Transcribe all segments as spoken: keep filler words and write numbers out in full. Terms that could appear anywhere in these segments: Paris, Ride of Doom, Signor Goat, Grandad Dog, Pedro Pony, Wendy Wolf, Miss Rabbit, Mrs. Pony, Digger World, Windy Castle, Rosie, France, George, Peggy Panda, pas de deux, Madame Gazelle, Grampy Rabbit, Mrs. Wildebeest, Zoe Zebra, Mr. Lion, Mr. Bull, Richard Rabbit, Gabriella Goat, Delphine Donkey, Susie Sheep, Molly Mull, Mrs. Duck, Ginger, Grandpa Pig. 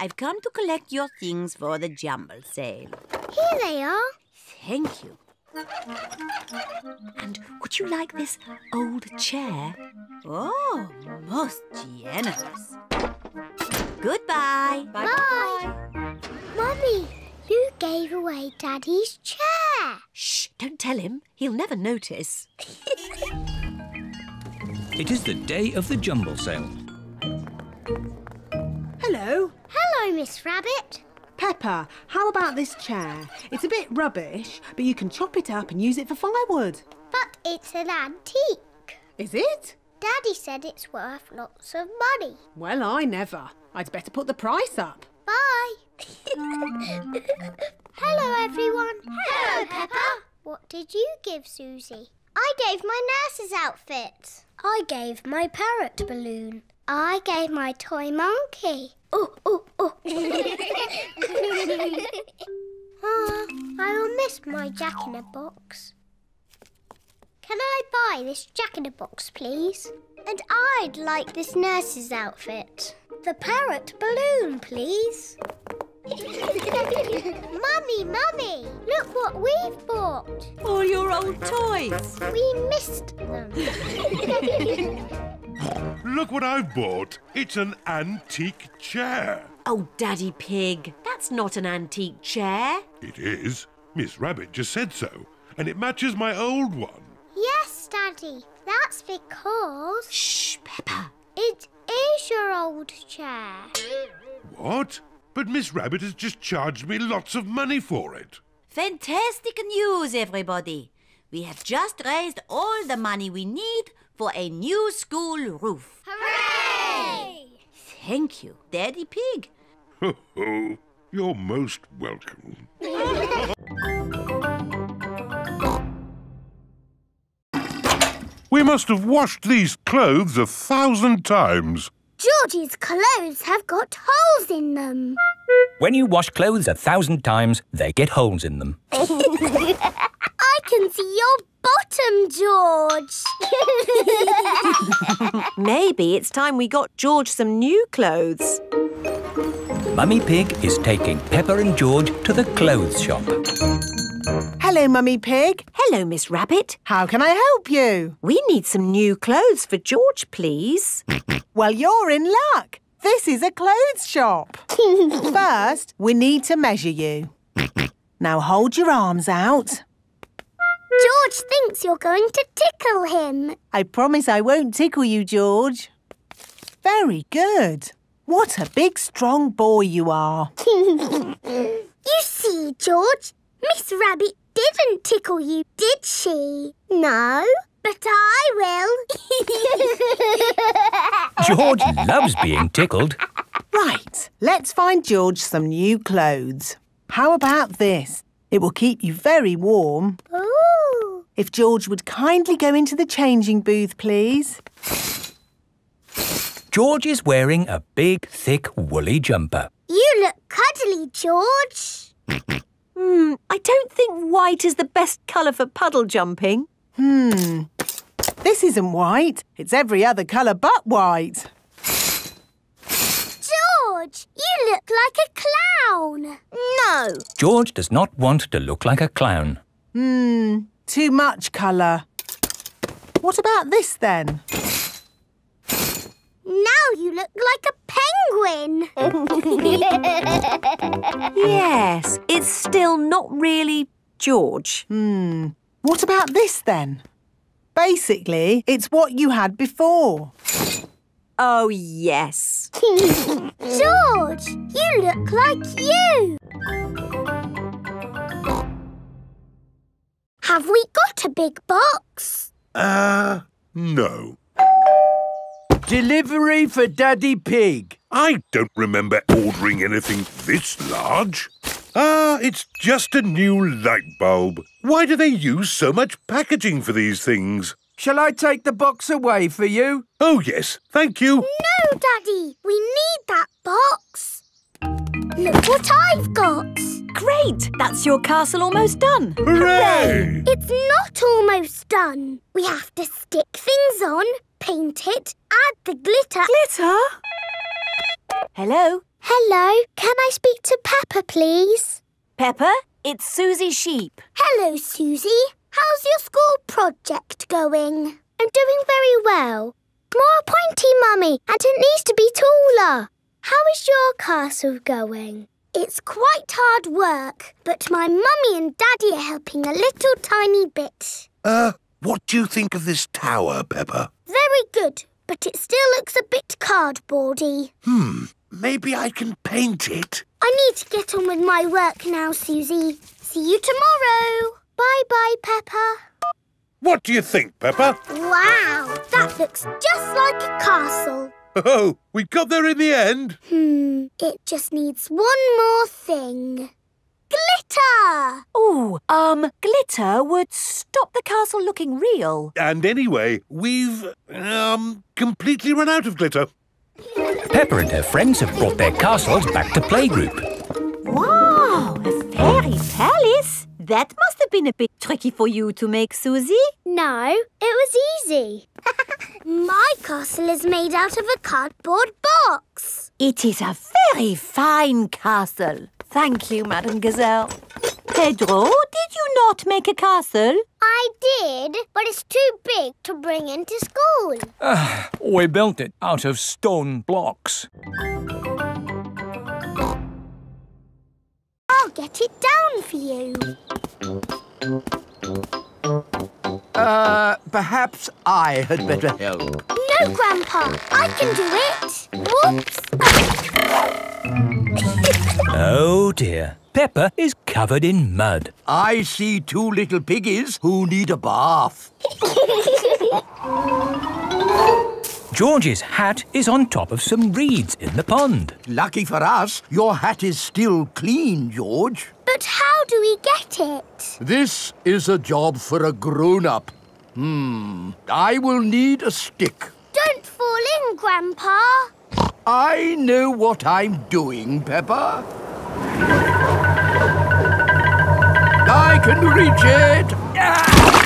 I've come to collect your things for the jumble sale. Here they are. Thank you. And would you like this old chair? Oh, most generous. Goodbye. Bye. Bye. Mummy, you gave away Daddy's chair. Shh, don't tell him. He'll never notice. It is the day of the jumble sale. Hello. Hello, Miss Rabbit. Peppa, how about this chair? It's a bit rubbish, but you can chop it up and use it for firewood. But it's an antique. Is it? Daddy said it's worth lots of money. Well, I never. I'd better put the price up. Bye. Hello, everyone. Hello, Peppa. What did you give Susie? I gave my nurse's outfit. I gave my parrot balloon. I gave my toy monkey. Oh, oh, oh. Ah, I will miss my jack-in-a-box. Can I buy this jack-in-a-box, please? And I'd like this nurse's outfit. The parrot balloon, please. Mummy, Mummy, look what we've bought. All your old toys. We missed them. Look what I've bought. It's an antique chair. Oh, Daddy Pig, that's not an antique chair. It is. Miss Rabbit just said so, and it matches my old one. Yes, Daddy, that's because... Shh, Peppa. It is your old chair. What? But Miss Rabbit has just charged me lots of money for it. Fantastic news, everybody. We have just raised all the money we need for a new school roof. Hooray! Thank you, Daddy Pig. Ho ho, you're most welcome. We must have washed these clothes a thousand times. George's clothes have got holes in them. When you wash clothes a thousand times, they get holes in them. I can see your bottom, George. Maybe it's time we got George some new clothes. Mummy Pig is taking Peppa and George to the clothes shop. Hello, Mummy Pig. Hello, Miss Rabbit. How can I help you? We need some new clothes for George, please. Well, you're in luck. This is a clothes shop. First, we need to measure you. Now hold your arms out. George thinks you're going to tickle him. I promise I won't tickle you, George. Very good. What a big, strong boy you are. You see, George, Miss Rabbit didn't tickle you, did she? No, but I will. George loves being tickled. Right, let's find George some new clothes. How about this? It will keep you very warm. Ooh. If George would kindly go into the changing booth, please. George is wearing a big, thick, woolly jumper. You look cuddly, George. Hmm, I don't think white is the best colour for puddle jumping. Hmm, this isn't white. It's every other colour but white. George, you look like a clown. No. George does not want to look like a clown. Hmm, too much colour. What about this, then? Now you look like a penguin. Yes, it's still not really George. Hmm, what about this, then? Basically, it's what you had before. Oh, yes. George, you look like you. Have we got a big box? Uh, no. Delivery for Daddy Pig. I don't remember ordering anything this large. Ah, it's just a new light bulb. Why do they use so much packaging for these things? Shall I take the box away for you? Oh, yes, thank you. No, Daddy, we need that box. Look what I've got. Great, that's your castle almost done. Hooray! It's not almost done. We have to stick things on, paint it, add the glitter. Glitter? Hello? Hello, can I speak to Peppa, please? Peppa, it's Susie Sheep. Hello, Susie. How's your school project going? I'm doing very well. More pointy, Mummy, and it needs to be taller. How is your castle going? It's quite hard work, but my Mummy and Daddy are helping a little tiny bit. Uh, what do you think of this tower, Peppa? Very good, but it still looks a bit cardboardy. Hmm, maybe I can paint it. I need to get on with my work now, Susie. See you tomorrow. Bye-bye, Peppa. What do you think, Peppa? Wow, that looks just like a castle. Oh, we got there in the end. Hmm, it just needs one more thing. Glitter! Ooh, um, glitter would stop the castle looking real. And anyway, we've, um, completely run out of glitter. Peppa and her friends have brought their castles back to playgroup. Wow, a fairy palace! That must have been a bit tricky for you to make, Susie. No, it was easy. My castle is made out of a cardboard box. It is a very fine castle. Thank you, Madame Gazelle. Pedro, did you not make a castle? I did, but it's too big to bring into school. Uh, we built it out of stone blocks. I'll get it down for you. Uh, perhaps I had better help. No, Grandpa, I can do it. Whoops! Oh dear, Peppa is covered in mud. I see two little piggies who need a bath. George's hat is on top of some reeds in the pond. Lucky for us, your hat is still clean, George. But how do we get it? This is a job for a grown-up. Hmm, I will need a stick. Don't fall in, Grandpa. I know what I'm doing, Peppa. I can reach it. Ah!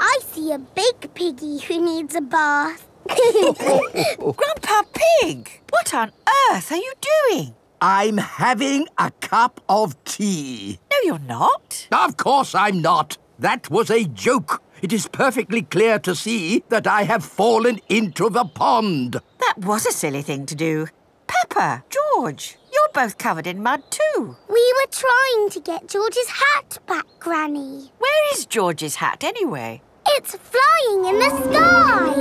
I see a big piggy who needs a bath. Grandpa Pig, what on earth are you doing? I'm having a cup of tea. No, you're not. Of course I'm not. That was a joke. It is perfectly clear to see that I have fallen into the pond. That was a silly thing to do. Peppa, George, you're both covered in mud too. We were trying to get George's hat back, Granny. Where is George's hat anyway? It's flying in the sky.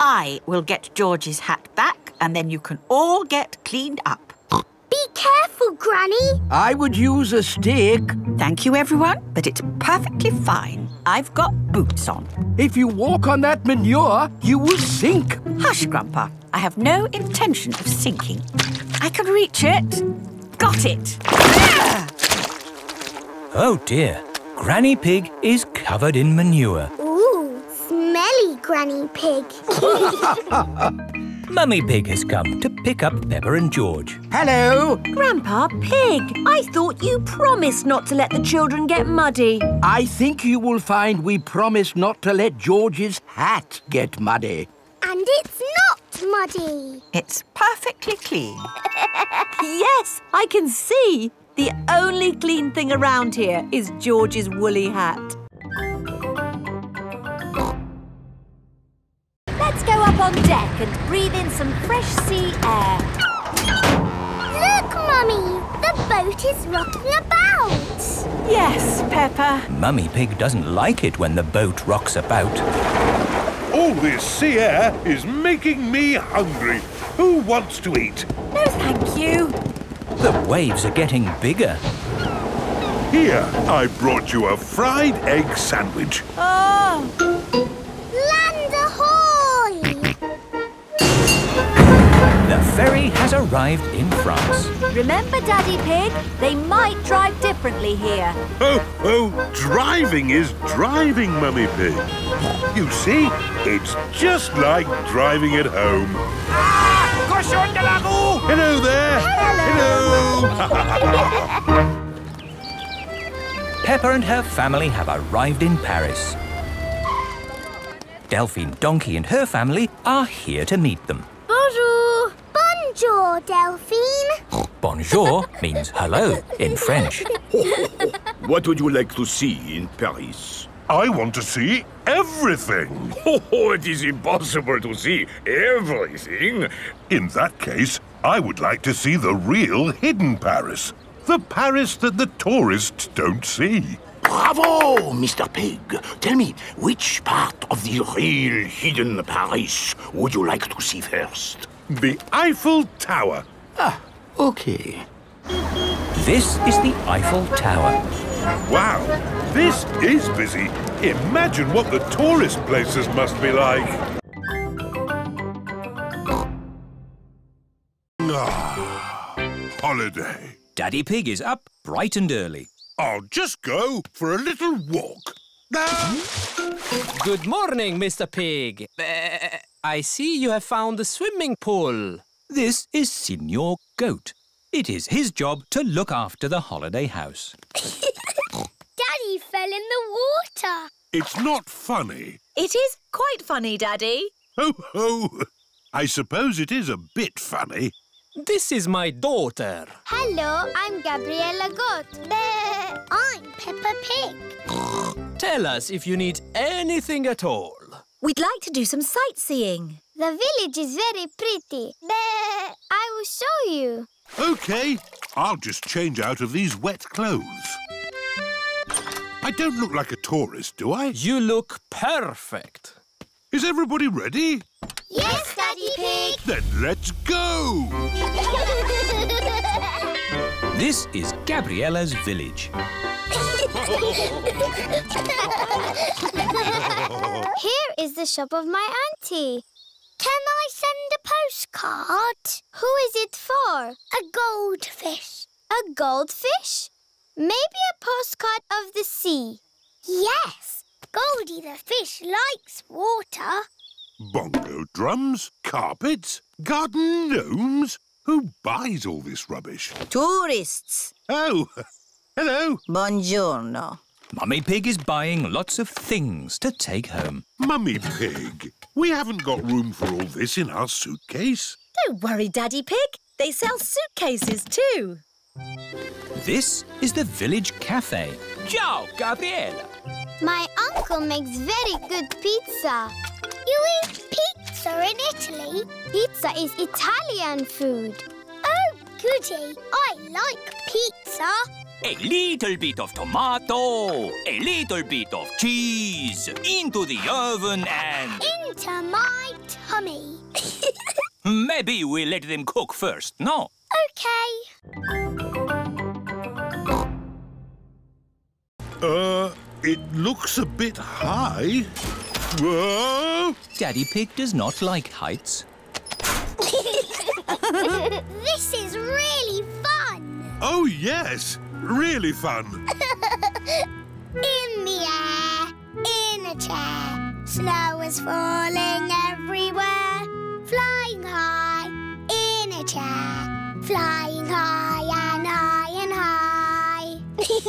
I will get George's hat back and then you can all get cleaned up. Be careful, Granny. I would use a stick. Thank you, everyone, but it's perfectly fine. I've got boots on. If you walk on that manure, you will sink. Hush, Grandpa. I have no intention of sinking. I can reach it. Got it. Ah! Oh, dear. Granny Pig is covered in manure. Ooh, smelly Granny Pig. Mummy Pig has come to pick up Peppa and George. Hello! Grandpa Pig, I thought you promised not to let the children get muddy. I think you will find we promised not to let George's hat get muddy. And it's not muddy. It's perfectly clean. Yes, I can see. The only clean thing around here is George's woolly hat. Let's go up on deck and breathe in some fresh sea air. Look, Mummy! The boat is rocking about! Yes, Peppa. Mummy Pig doesn't like it when the boat rocks about. All this sea air is making me hungry. Who wants to eat? No, thank you. The waves are getting bigger. Here, I brought you a fried egg sandwich. Oh! The ferry has arrived in France. Remember, Daddy Pig, they might drive differently here. Oh, oh, driving is driving, Mummy Pig. You see, it's just like driving at home. Ah, cochon de la roue! Hello there! Hello! Hello. Peppa and her family have arrived in Paris. Delphine Donkey and her family are here to meet them. Bonjour! Bonjour, Delphine! Bonjour means hello in French. What would you like to see in Paris? I want to see everything. Oh, it is impossible to see everything. In that case, I would like to see the real hidden Paris. The Paris that the tourists don't see. Bravo, Mister Pig. Tell me, which part of the real hidden Paris would you like to see first? The Eiffel Tower. Ah, okay. This is the Eiffel Tower. Wow, this is busy. Imagine what the tourist places must be like. Ah, holiday. Daddy Pig is up bright and early. I'll just go for a little walk. Good morning, Mister Pig. Uh, I see you have found the swimming pool. This is Signor Goat. It is his job to look after the holiday house. Daddy fell in the water. It's not funny. It is quite funny, Daddy. Ho, ho. I suppose it is a bit funny. This is my daughter. Hello, I'm Gabriella Goat. I'm Peppa Pig. Tell us if you need anything at all. We'd like to do some sightseeing. The village is very pretty. I will show you. OK, I'll just change out of these wet clothes. I don't look like a tourist, do I? You look perfect. Is everybody ready? Yes, Daddy Pig! Then let's go! This is Gabriella's village. Here is the shop of my auntie. Can I send a postcard? Who is it for? A goldfish. A goldfish? Maybe a postcard of the sea. Yes, Goldie the fish likes water. Bongo drums, carpets, garden gnomes. Who buys all this rubbish? Tourists. Oh, hello. Buongiorno. Mummy Pig is buying lots of things to take home. Mummy Pig, we haven't got room for all this in our suitcase. Don't worry, Daddy Pig. They sell suitcases too. This is the village cafe. Ciao, Gabriella. My uncle makes very good pizza. You eat pizza in Italy? Pizza is Italian food. Oh, goody. I like pizza. A little bit of tomato, a little bit of cheese, into the oven and... Into my tummy. Maybe we let them cook first, no? OK. Uh, it looks a bit high. Whoa! Daddy Pig does not like heights. This is really fun! Oh, yes! Really fun! In the air, in a chair, snow is falling everywhere. Flying high, in a chair, flying high and high and high.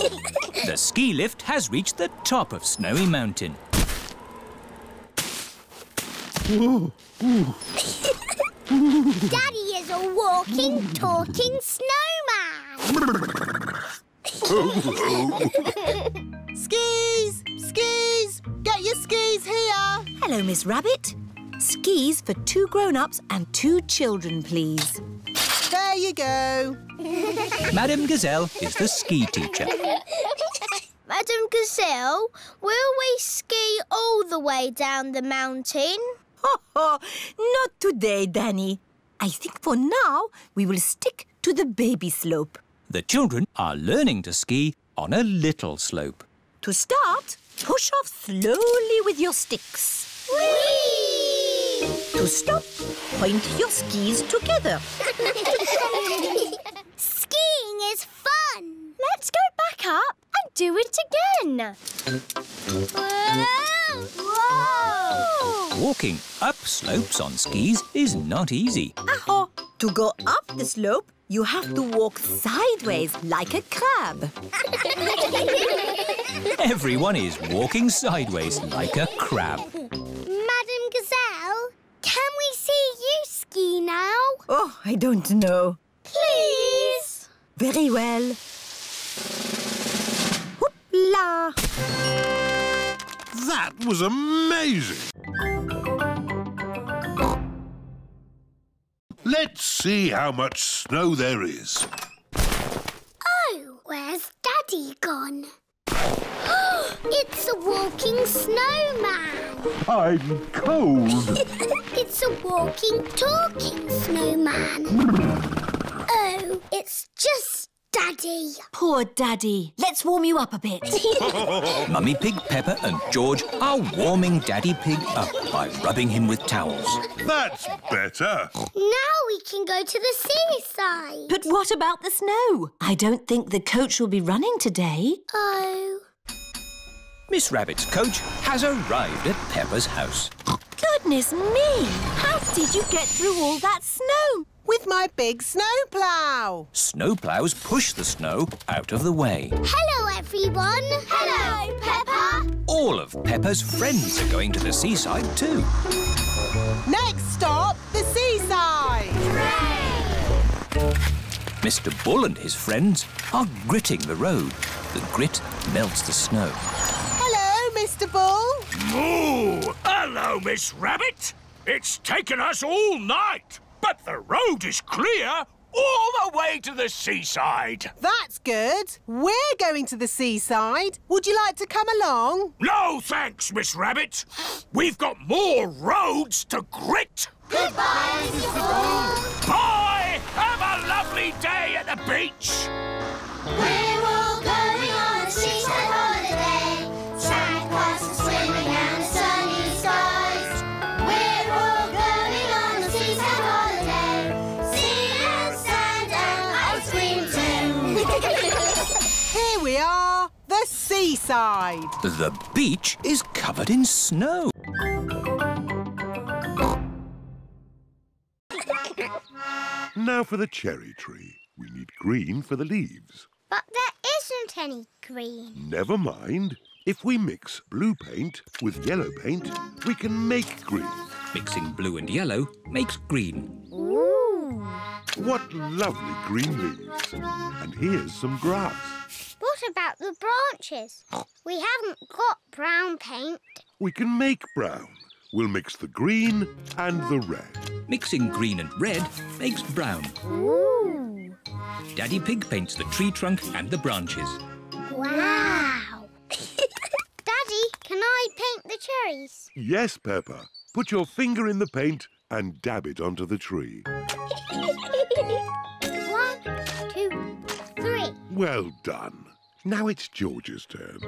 The ski lift has reached the top of Snowy Mountain. Whoa. Daddy is a walking, talking snowman. Skis! Skis! Get your skis here! Hello, Miss Rabbit. Skis for two grown-ups and two children, please. There you go. Madame Gazelle is the ski teacher. Madame Gazelle, will we ski all the way down the mountain? Not today, Danny. I think for now we will stick to the baby slope. The children are learning to ski on a little slope. To start, push off slowly with your sticks. Whee! To stop, point your skis together. Skiing is fun! Let's go back up and do it again. Whoa! Whoa! Walking up slopes on skis is not easy. Aho! To go up the slope, you have to walk sideways like a crab. Everyone is walking sideways like a crab. now? Oh, I don't know. Please! Very well. Hoopla! That was amazing! Let's see how much snow there is. Oh, where's Daddy gone? It's a walking snowman. I'm cold. It's a walking, talking snowman. Oh, it's just Daddy. Poor Daddy. Let's warm you up a bit. Mummy Pig, Peppa and George are warming Daddy Pig up by rubbing him with towels. That's better. Now we can go to the seaside. But what about the snow? I don't think the coach will be running today. Oh. Miss Rabbit's coach has arrived at Peppa's house. Goodness me! How did you get through all that snow? With my big snowplow. Snowplows push the snow out of the way. Hello, everyone. Hello, Peppa. All of Peppa's friends are going to the seaside too. Next stop, the seaside. Hooray! Mister Bull and his friends are gritting the road. The grit melts the snow. Mister Bull? Moo! Hello, Miss Rabbit. It's taken us all night, but the road is clear all the way to the seaside. That's good. We're going to the seaside. Would you like to come along? No, thanks, Miss Rabbit. We've got more roads to grit. Goodbye, Mister Bull. Bye! Have a lovely day at the beach. We're all going on the seaside holiday. Sandcastles swimming and the sunny skies. We're all going on a seaside holiday. Sea and sand and ice cream too. Here we are, the seaside. The beach is covered in snow. Now for the cherry tree. We need green for the leaves. But there isn't any green. Never mind. If we mix blue paint with yellow paint, we can make green. Mixing blue and yellow makes green. Ooh! What lovely green leaves. And here's some grass. What about the branches? We haven't got brown paint. We can make brown. We'll mix the green and the red. Mixing green and red makes brown. Ooh! Daddy Pig paints the tree trunk and the branches. Wow! Daddy, can I paint the cherries? Yes, Peppa. Put your finger in the paint and dab it onto the tree. One, two, three. Well done. Now it's George's turn.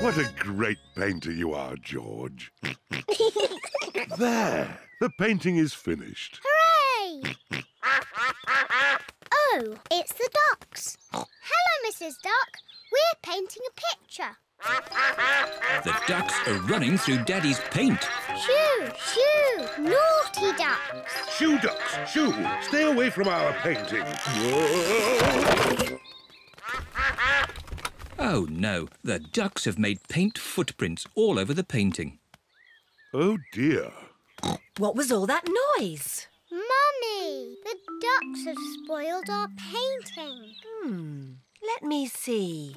What a great painter you are, George. There, the painting is finished. Hooray! Oh, it's the ducks. Hello, Missus Duck. We're painting a picture. The ducks are running through Daddy's paint. Shoo, shoo, naughty ducks. Shoo, ducks, shoo. Stay away from our painting. Oh, no. The ducks have made paint footprints all over the painting. Oh, dear. What was all that noise? Mummy, the ducks have spoiled our painting. Hmm, let me see.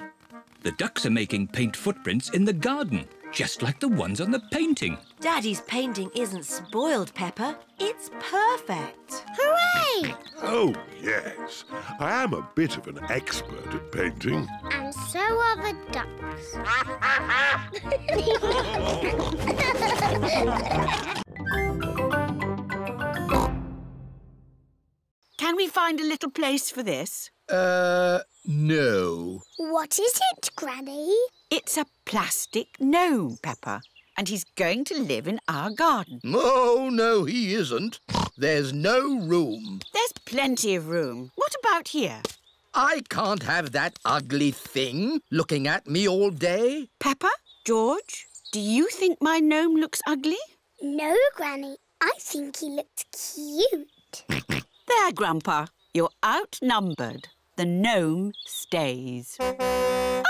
The ducks are making paint footprints in the garden, just like the ones on the painting. Daddy's painting isn't spoiled, Peppa. It's perfect. Hooray! Oh, yes. I am a bit of an expert at painting. And so are the ducks. Can we find a little place for this? Uh, no. What is it, Granny? It's a plastic gnome, Peppa, and he's going to live in our garden. Oh, no, he isn't. There's no room. There's plenty of room. What about here? I can't have that ugly thing looking at me all day. Peppa, George, do you think my gnome looks ugly? No, Granny. I think he looks cute. There, Grandpa. You're outnumbered. The gnome stays. Ah!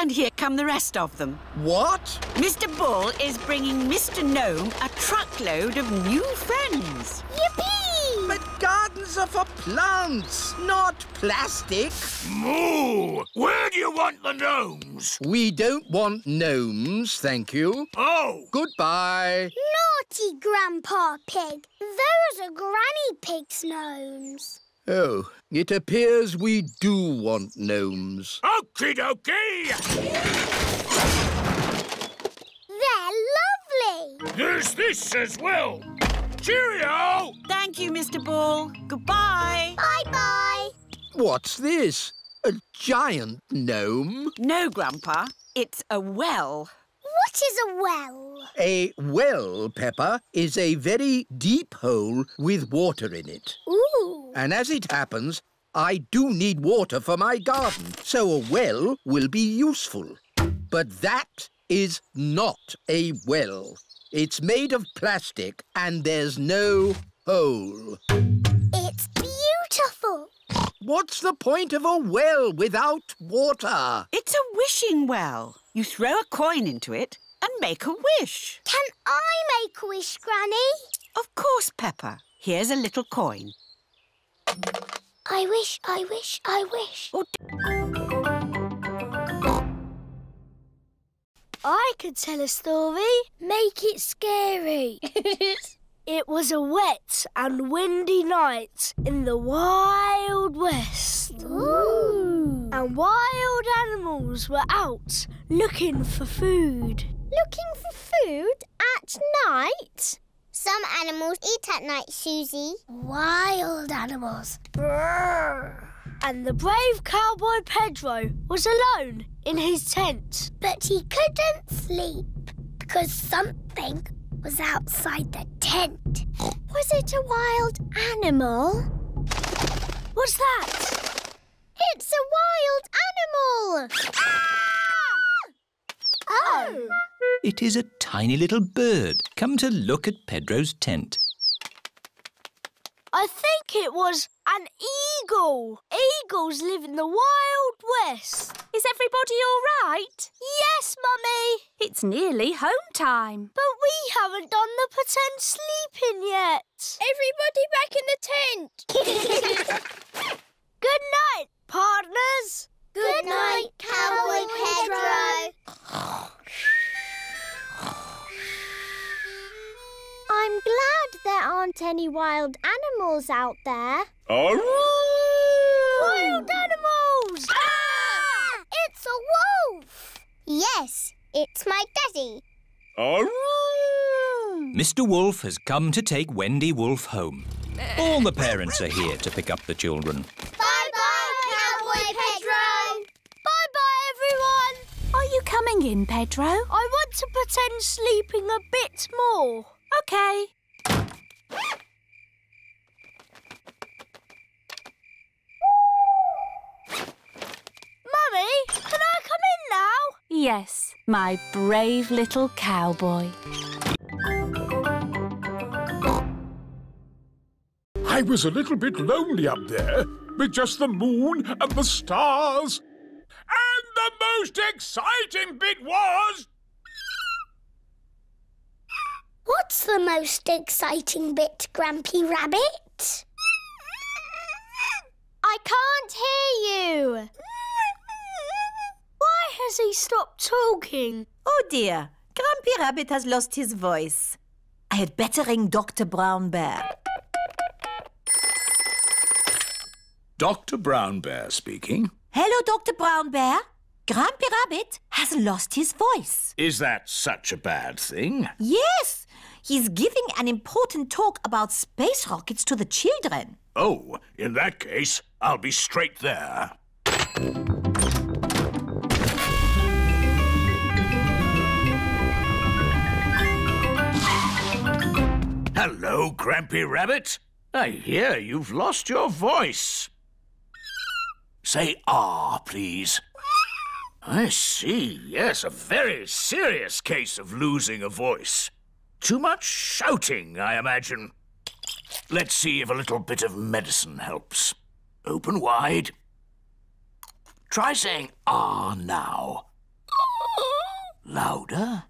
And here come the rest of them. What? Mister Bull is bringing Mister Gnome a truckload of new friends. Yippee! But gardens are for plants, not plastic. Moo! Where do you want the gnomes? We don't want gnomes, thank you. Oh! Goodbye. Naughty Grandpa Pig. Those are Granny Pig's gnomes. Oh, it appears we do want gnomes. Okie dokie! They're lovely! There's this as well. Cheerio! Thank you, Mister Ball. Goodbye. Bye-bye. What's this? A giant gnome? No, Grandpa. It's a well. What is a well? A well, Peppa, is a very deep hole with water in it. Ooh. And as it happens, I do need water for my garden, so a well will be useful. But that is not a well. It's made of plastic and there's no hole. It's beautiful. What's the point of a well without water? It's a wishing well. You throw a coin into it and make a wish. Can I make a wish, Granny? Of course, Peppa. Here's a little coin. I wish, I wish, I wish. I could tell a story. Make it scary. It was a wet and windy night in the Wild West. Ooh. And wild animals were out looking for food. Looking for food at night? Some animals eat at night, Susie. Wild animals. Brrr. And the brave cowboy Pedro was alone in his tent. But he couldn't sleep because something was outside the tent. Was it a wild animal? What's that? It's a wild animal! Ah! Oh! It is a tiny little bird come to look at Pedro's tent. I think it was an eagle. Eagles live in the Wild West. Is everybody all right? Yes, Mummy. It's nearly home time. But we haven't done the pretend sleeping yet. Everybody back in the tent. Good night, partners. Good, Good night, night, Cowboy Pedro. I'm glad there aren't any wild animals out there. Oh! Wild animals! Ah! It's a wolf! Yes, it's my daddy. Oh! Mister Wolf has come to take Wendy Wolf home. All the parents are here to pick up the children. Bye-bye, Cowboy Pedro! Bye-bye, everyone! Are you coming in, Pedro? I want to pretend sleeping a bit more. Okay. Mummy, can I come in now? Yes, my brave little cowboy. I was a little bit lonely up there with just the moon and the stars. And the most exciting bit was... What's the most exciting bit, Grampy Rabbit? I can't hear you. Why has he stopped talking? Oh dear, Grampy Rabbit has lost his voice. I had better ring Doctor Brown Bear. Doctor Brown Bear speaking. Hello, Doctor Brown Bear. Grampy Rabbit has lost his voice. Is that such a bad thing? Yes. He's giving an important talk about space rockets to the children. Oh, in that case, I'll be straight there. Hello, Grampy Rabbit. I hear you've lost your voice. Say ah, please. I see. Yes, a very serious case of losing a voice. Too much shouting, I imagine. Let's see if a little bit of medicine helps. Open wide. Try saying ah now. Louder.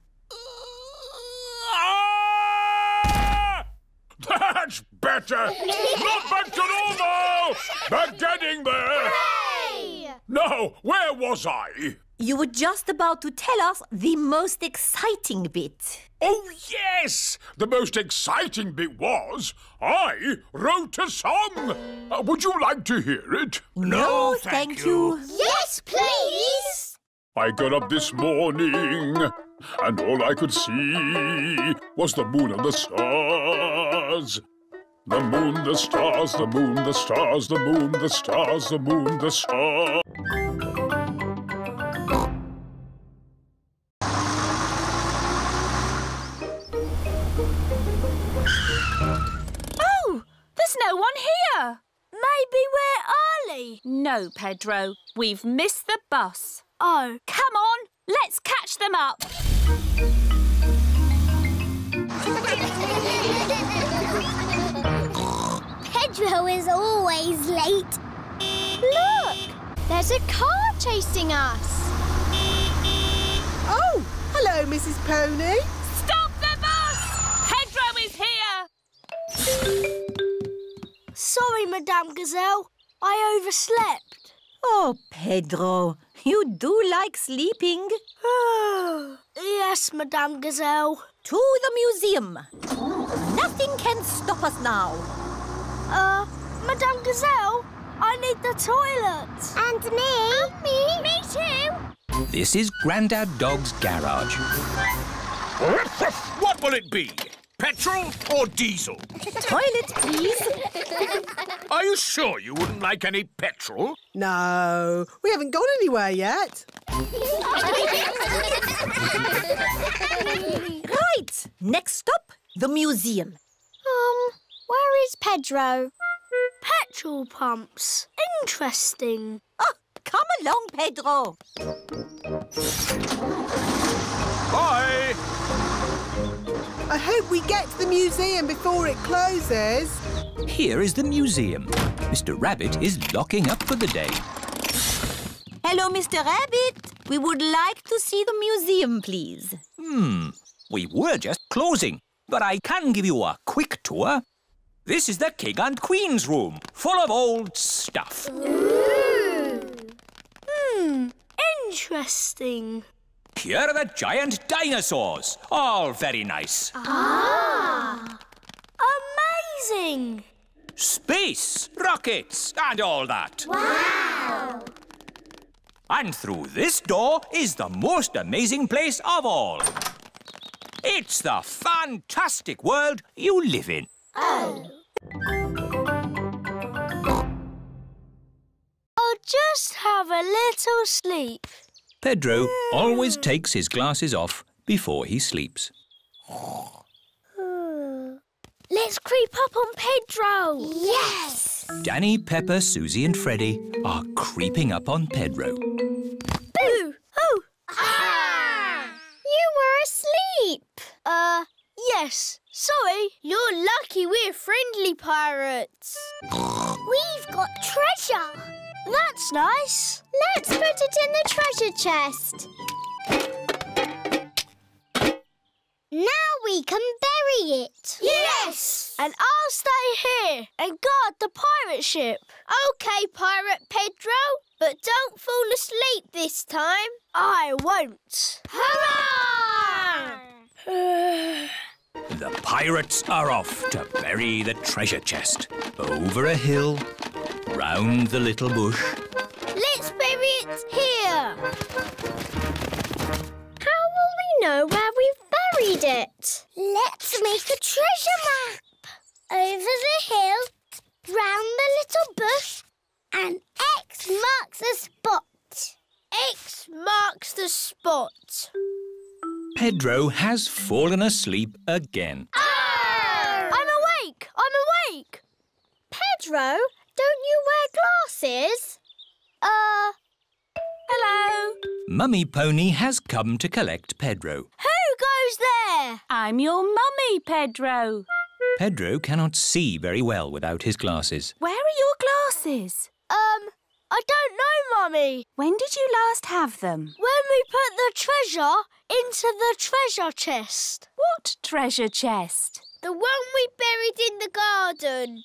That's better! Not back to normal! Back getting there! Hooray! No, where was I? You were just about to tell us the most exciting bit. Oh, yes! The most exciting bit was I wrote a song. Uh, would you like to hear it? No, no thank, thank you. you. Yes, please! I got up this morning and all I could see was the moon and the stars. The moon, the stars, the moon, the stars, the moon, the stars, the moon, the stars. No one here. Maybe we're early. No, Pedro. We've missed the bus. Oh. Come on. Let's catch them up. Pedro is always late. Look. There's a car chasing us. Oh. Hello, Missus Pony. Stop the bus. Pedro is here. Sorry, Madame Gazelle. I overslept. Oh, Pedro, you do like sleeping. Yes, Madame Gazelle. To the museum. Nothing can stop us now. Uh, Madame Gazelle, I need the toilet. And me. And me. Me too. This is Grandad Dog's garage. What will it be? Petrol or diesel? Toilet, please. Are you sure you wouldn't like any petrol? No, we haven't gone anywhere yet. Right, next stop, the museum. Um, where is Pedro? Petrol pumps. Interesting. Oh, come along, Pedro. Bye. I hope we get to the museum before it closes. Here is the museum. Mister Rabbit is locking up for the day. Hello, Mister Rabbit. We would like to see the museum, please. Hmm. We were just closing, but I can give you a quick tour. This is the King and Queen's room, full of old stuff. Ooh. Hmm. Interesting. Here are the giant dinosaurs. All very nice. Ah! Amazing! Space, rockets and all that. Wow! And through this door is the most amazing place of all. It's the fantastic world you live in. Oh! I'll just have a little sleep. Pedro always takes his glasses off before he sleeps. Let's creep up on Pedro! Yes! Danny, Peppa, Susie and Freddy are creeping up on Pedro. Boo! Oh! Ah! You were asleep! Uh, yes. Sorry. You're lucky we're friendly pirates. We've got treasure! That's nice. Let's put it in the treasure chest. Now we can bury it. Yes! And I'll stay here and guard the pirate ship. OK, Pirate Pedro, but don't fall asleep this time. I won't. Hurrah! The pirates are off to bury the treasure chest. Over a hill, round the little bush. Let's bury it here. How will we know where we've buried it? Let's make a treasure map. Over the hill, round the little bush, and X marks the spot. X marks the spot. Pedro has fallen asleep again. Oh! I'm awake! I'm awake! Pedro, don't you wear glasses? Uh, hello. Mummy Pony has come to collect Pedro. Who goes there? I'm your mummy, Pedro. Pedro cannot see very well without his glasses. Where are your glasses? Um, I don't know, Mummy. When did you last have them? When we put the treasure into the treasure chest. What treasure chest? The one we buried in the garden.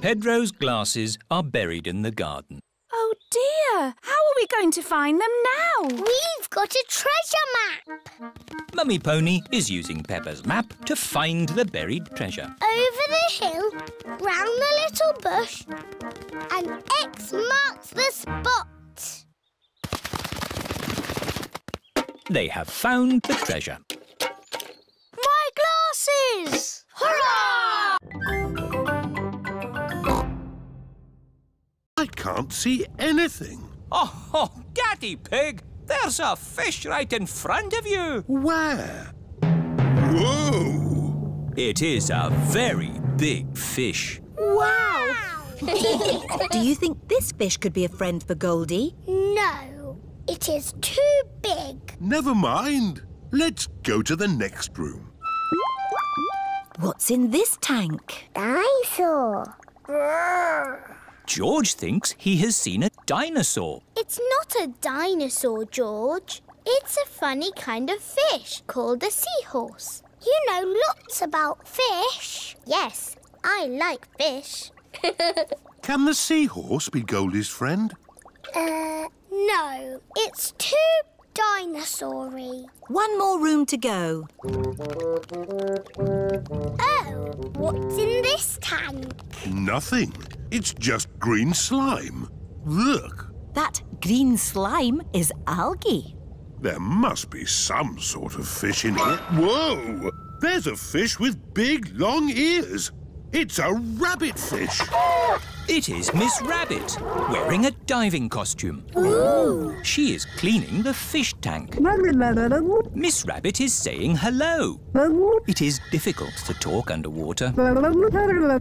Pedro's glasses are buried in the garden. Oh dear, how are we going to find them now? We've got a treasure map. Mummy Pony is using Peppa's map to find the buried treasure. Over the hill, round the little bush, an X marks the spot. They have found the treasure. My glasses! Hurrah! I can't see anything. Oh, oh, Daddy Pig, there's a fish right in front of you. Where? Whoa! It is a very big fish. Wow! Do you think this fish could be a friend for Goldie? No, it is too big. Never mind. Let's go to the next room. What's in this tank? Dinosaur. George thinks he has seen a dinosaur. It's not a dinosaur, George. It's a funny kind of fish called a seahorse. You know lots about fish. Yes, I like fish. Can the seahorse be Goldie's friend? Uh, no. It's too dinosaur-y. One more room to go. Oh, what's in this tank? Nothing. It's just green slime. Look. That green slime is algae. There must be some sort of fish in here. Whoa! There's a fish with big, long ears. It's a rabbit fish. It is Miss Rabbit, wearing a diving costume. Ooh. She is cleaning the fish tank. Miss Rabbit is saying hello. It is difficult to talk underwater. Hello!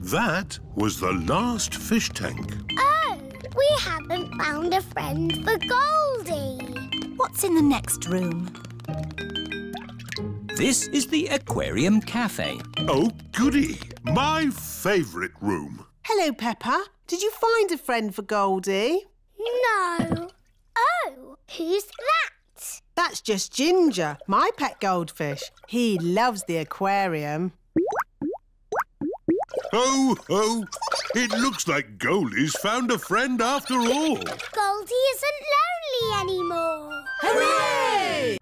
That was the last fish tank. Oh, we haven't found a friend for Goldie. What's in the next room? This is the Aquarium Cafe. Oh, goody. My favourite room. Hello, Peppa. Did you find a friend for Goldie? No. Oh, who's that? That's just Ginger, my pet goldfish. He loves the aquarium. Ho, ho! It looks like Goldie's found a friend after all. Goldie isn't lonely anymore. Hooray!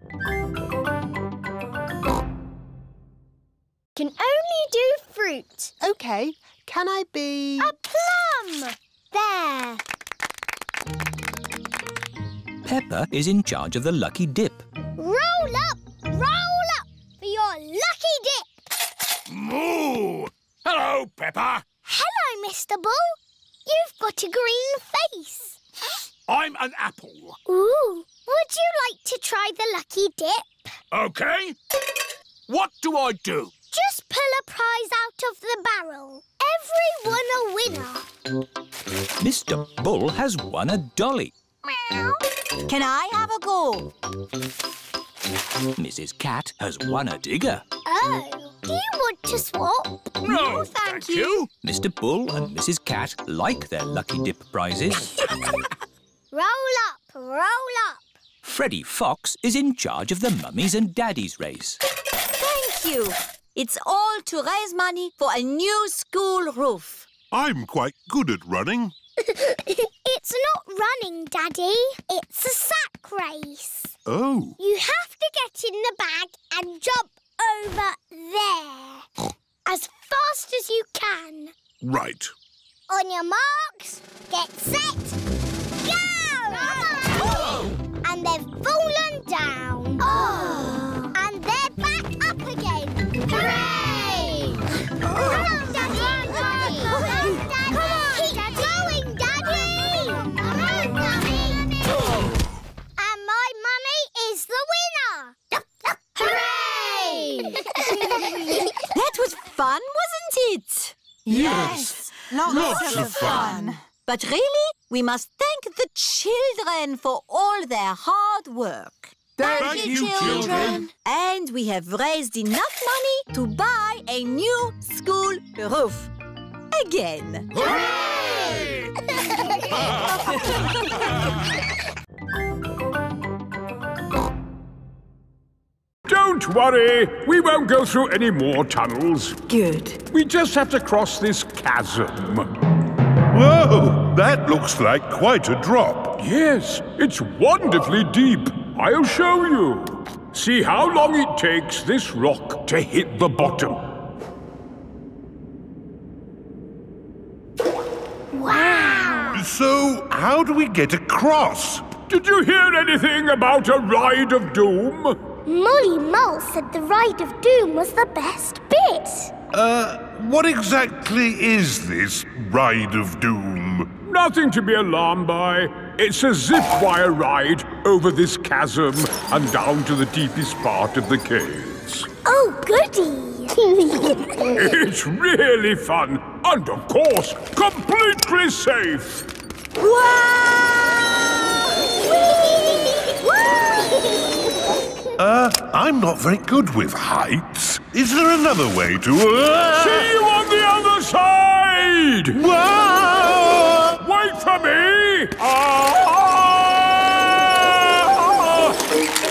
Can only do fruit. OK. Can I be... a plum! There. Peppa is in charge of the lucky dip. Roll up! Roll up! For your lucky dip! Moo! Hello, Peppa. Hello, Mister Bull. You've got a green face. I'm an apple. Ooh. Would you like to try the lucky dip? OK. What do I do? Just pull a prize out of the barrel. Everyone a winner. Mister Bull has won a dolly. Meow. Can I have a go? Missus Cat has won a digger. Oh, do you want to swap? No, no thank, thank you. you. Mister Bull and Missus Cat like their lucky dip prizes. Roll up, roll up. Freddie Fox is in charge of the Mummies and Daddies race. Thank you. It's all to raise money for a new school roof. I'm quite good at running. It's not running, Daddy. It's a sack race. Oh. You have to get in the bag and jump over there. As fast as you can. Right. On your marks, get set, go! Oh! And they've fallen down. Oh. And they're back up again. Hooray! Oh. Hello, Daddy! Hello, Daddy! Hello, Daddy. Come on. Is the winner! Yup, yup. Hooray! That was fun, wasn't it? Yes, yes. Lots, lots of fun. fun. But really, we must thank the children for all their hard work. Thank, thank you, you children. children. And we have raised enough money to buy a new school roof. A again! Don't worry, we won't go through any more tunnels. Good. We just have to cross this chasm. Whoa, that looks like quite a drop. Yes, it's wonderfully deep. I'll show you. See how long it takes this rock to hit the bottom. Wow! So, how do we get across? Did you hear anything about a Ride of Doom? Molly Mull said the Ride of Doom was the best bit. Uh, what exactly is this Ride of Doom? Nothing to be alarmed by. It's a zip-wire ride over this chasm and down to the deepest part of the caves. Oh, goody! It's really fun and, of course, completely safe! Whoa! Uh, I'm not very good with heights. Is there another way to... Uh... See you on the other side! Whoa! Wait for me! Ah!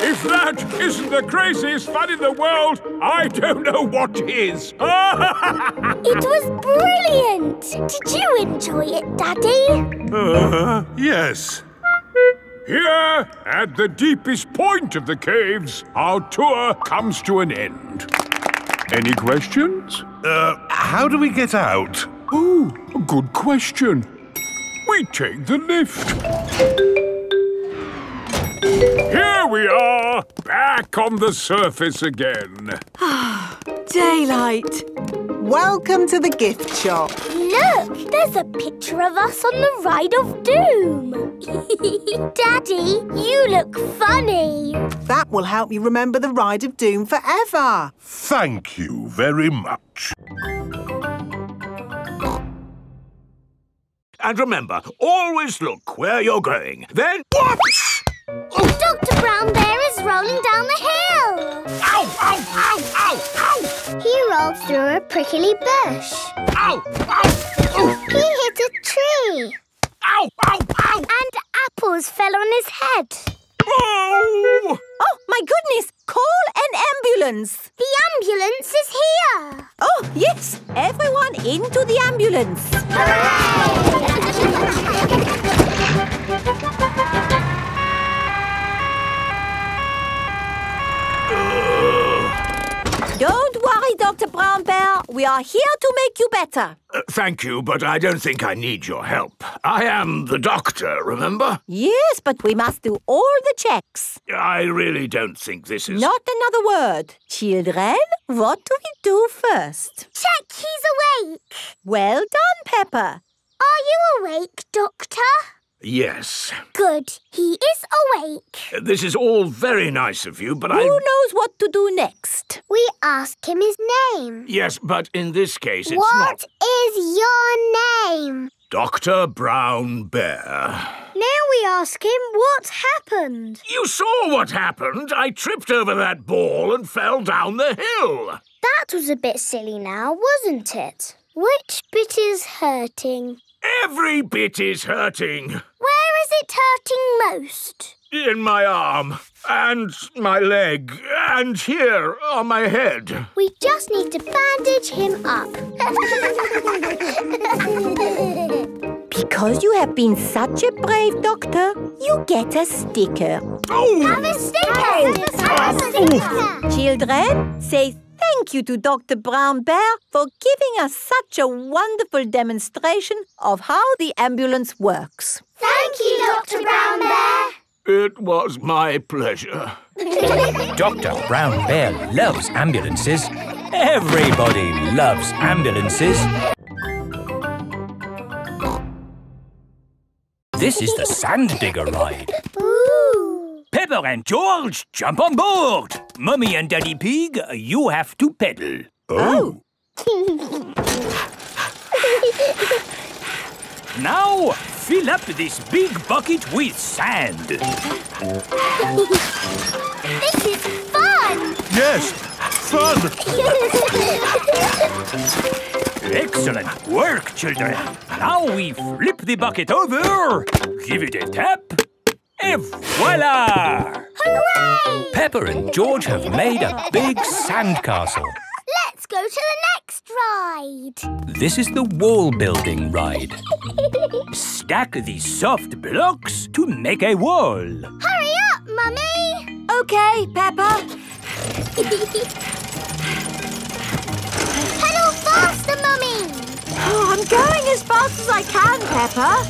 If that isn't the craziest fun in the world, I don't know what is. It was brilliant! Did you enjoy it, Daddy? Uh, yes. Here, at the deepest point of the caves, our tour comes to an end. Any questions? Uh, how do we get out? Ooh, a good question. We take the lift. Here we are, back on the surface again. Daylight. Welcome to the gift shop. Look, there's a picture of us on the Ride of Doom. Daddy, you look funny. That will help you remember the Ride of Doom forever. Thank you very much. And remember, always look where you're going. Then... Whoops! Oh. Doctor Brown Bear is rolling down the hill. Ow! Ow! Ow! Ow! Ow! He rolled through a prickly bush. Ow! Ow! Ow. He hit a tree. Ow! Ow! Ow! And apples fell on his head. Oh! Oh, my goodness! Call an ambulance. The ambulance is here. Oh, yes. Everyone into the ambulance. Hooray! Don't worry, Doctor Brown Bear. We are here to make you better. Uh, thank you, but I don't think I need your help. I am the doctor, remember? Yes, but we must do all the checks. I really don't think this is... Not another word. Children, what do we do first? Check he's awake. Well done, Peppa. Are you awake, Doctor? Yes. Good. He is awake. Uh, this is all very nice of you, but Who I... Who knows what to do next? We ask him his name. Yes, but in this case it's what not... What is your name? Doctor Brown Bear. Now we ask him what happened. You saw what happened. I tripped over that ball and fell down the hill. That was a bit silly now, wasn't it? Which bit is hurting? Every bit is hurting. Where is it hurting most? In my arm, and my leg, and here on my head. We just need to bandage him up. Because you have been such a brave doctor, you get a sticker. Oh! Have a sticker! Have a sticker! Have a sticker! Children, say thank you to Doctor Brown Bear for giving us such a wonderful demonstration of how the ambulance works. Thank you, Doctor Brown Bear. It was my pleasure. Doctor Brown Bear loves ambulances. Everybody loves ambulances. This is the sand digger ride. Peppa and George, jump on board! Mummy and Daddy Pig, you have to pedal. Oh! Now, fill up this big bucket with sand. This is fun! Yes! fun! Excellent work, children. Now we flip the bucket over, give it a tap, and voila! Hooray! Peppa and George have made a big sandcastle. Let's go to the next ride. This is the wall building ride. Stack these soft blocks to make a wall. Hurry up, Mummy! Okay, Peppa. Pedal faster, Mummy! Oh, I'm going as fast as I can, Peppa.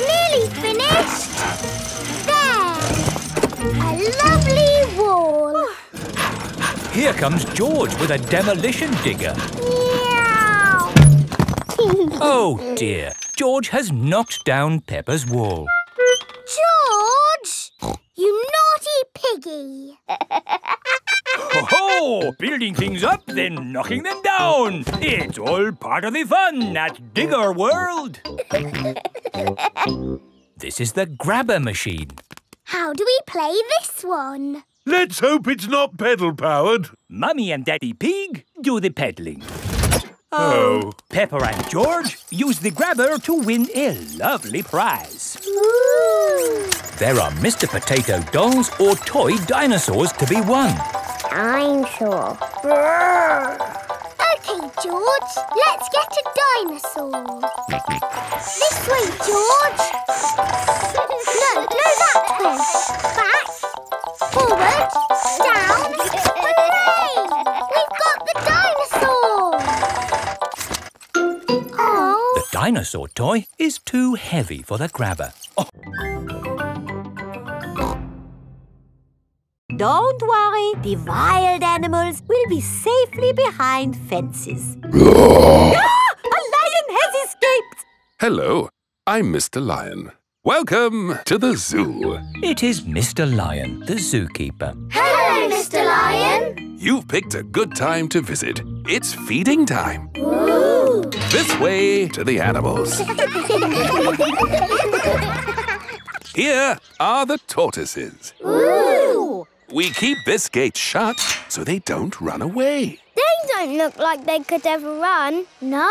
Nearly finished. There. A lovely wall. Here comes George with a demolition digger. Meow. Oh, dear. George has knocked down Peppa's wall. George! You naughty piggy! Ho ho! Building things up, then knocking them down. It's all part of the fun at Digger World. This is the grabber machine. How do we play this one? Let's hope it's not pedal-powered. Mummy and Daddy Pig do the peddling. Oh. Peppa and George use the grabber to win a lovely prize. Ooh. There are Mister Potato Dolls or toy dinosaurs to be won. I'm sure. OK, George, let's get a dinosaur. This way, George. No, no, that way. Back, forward, down. Hooray! We've got the dinosaur. Oh. The dinosaur toy is too heavy for the grabber. Oh. Don't worry, the wild animals will be safely behind fences. Ah! A lion has escaped! Hello, I'm Mister Lion. Welcome to the zoo. It is Mister Lion, the zookeeper. Hello, Mister Lion. You've picked a good time to visit. It's feeding time. Ooh. This way to the animals. Here are the tortoises. Ooh. We keep this gate shut so they don't run away. They don't look like they could ever run. No,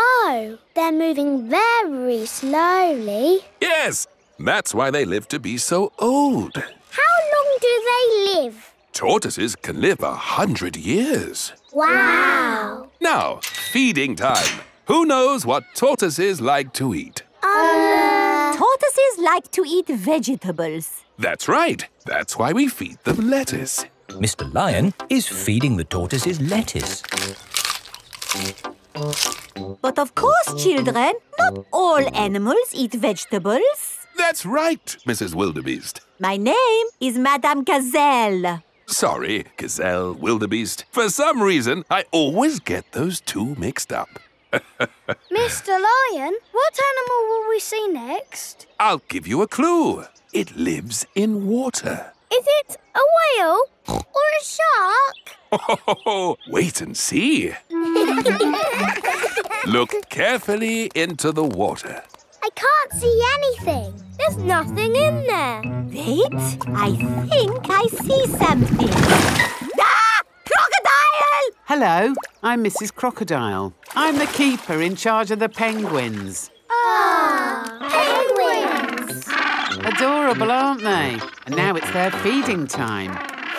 they're moving very slowly. Yes, that's why they live to be so old. How long do they live? Tortoises can live a hundred years. Wow! Now, feeding time. Who knows what tortoises like to eat? Uh... Tortoises like to eat vegetables. That's right. That's why we feed them lettuce. Mister Lion is feeding the tortoises lettuce. But of course, children, not all animals eat vegetables. That's right, Missus Wildebeest. My name is Madame Gazelle. Sorry, Gazelle, Wildebeest. For some reason, I always get those two mixed up. Mister Lion, what animal will we see next? I'll give you a clue. It lives in water. Is it a whale or a shark? Oh, oh, oh. Wait and see. Look carefully into the water. I can't see anything. There's nothing in there. Wait, I think I see something. Ah! Crocodile! Hello, I'm Missus Crocodile. I'm the keeper in charge of the penguins. Ah, penguins! Adorable, aren't they? And now it's their feeding time.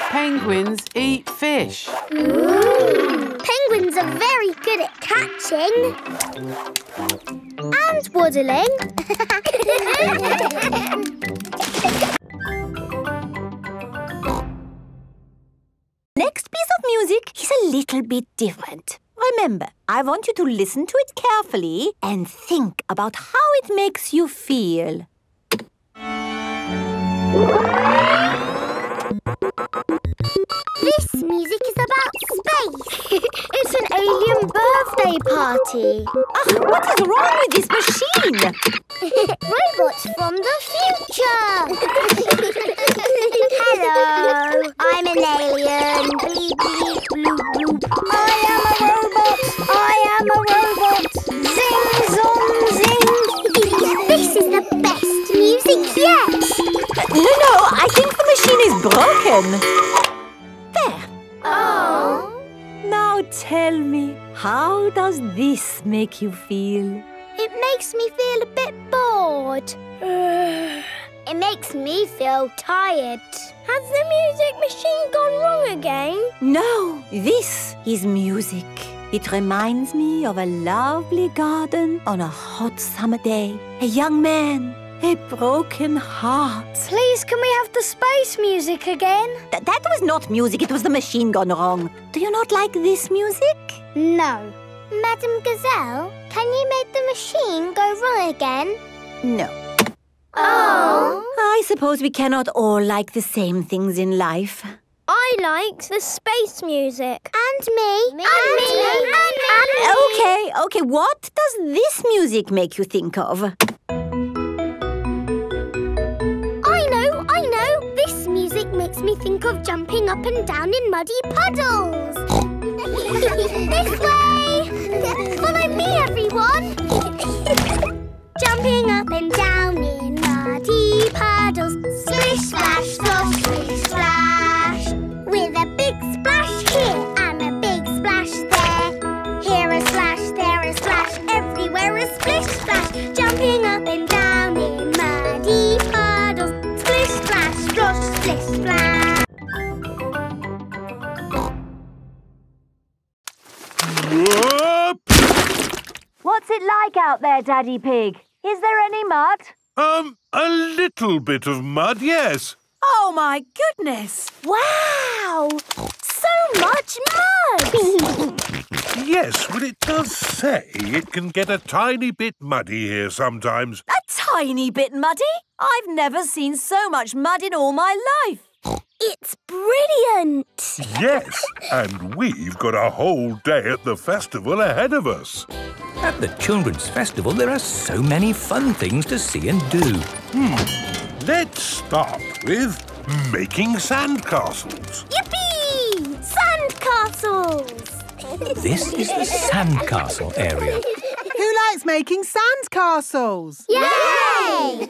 Penguins eat fish. Ooh. Penguins are very good at catching. And waddling. Next piece of music is a little bit different. Remember, I want you to listen to it carefully and think about how it makes you feel. This music is about space. It's an alien birthday party. Ugh, what is wrong with this machine? Robots from the future. Hello, I'm an alien. I am a robot. I am a robot. Zing, zong, zing. This is the best music yet. No, no, I think the machine is broken. There. Oh. tell me, how does this make you feel? It makes me feel a bit bored. It makes me feel tired. Has the music machine gone wrong again? No, this is music. It reminds me of a lovely garden on a hot summer day. A young man, a broken heart. Please, can we have the space music again? Th that was not music, it was the machine gone wrong. Do you not like this music? No. Madame Gazelle, can you make the machine go wrong again? No. Oh. I suppose we cannot all like the same things in life. I liked the space music. And me. me. And me. And me. And me. And me. Okay, okay, what does this music make you think of? I know, I know. This music makes me think of jumping up and down in muddy puddles. This way! Follow me, everyone! Jumping up and down in muddy puddles. Splish, splash, splash, splish, splash. With a big splash here and a big splash there. Here a splash, there a splash, everywhere a splish, splash. Jumping up and down in muddy puddles. Splish, splash, splash, splish, splash. Whoop! What's it like out there, Daddy Pig? Is there any mud? Um, a little bit of mud, yes. Oh, my goodness! Wow! So much mud! Yes, well, it does say it can get a tiny bit muddy here sometimes. A tiny bit muddy? I've never seen so much mud in all my life. It's brilliant! Yes, and we've got a whole day at the festival ahead of us. At the Children's Festival, there are so many fun things to see and do. Hmm. Let's start with making sandcastles. Yippee! Sandcastles! This is the sandcastle area. Who likes making sandcastles? Yay!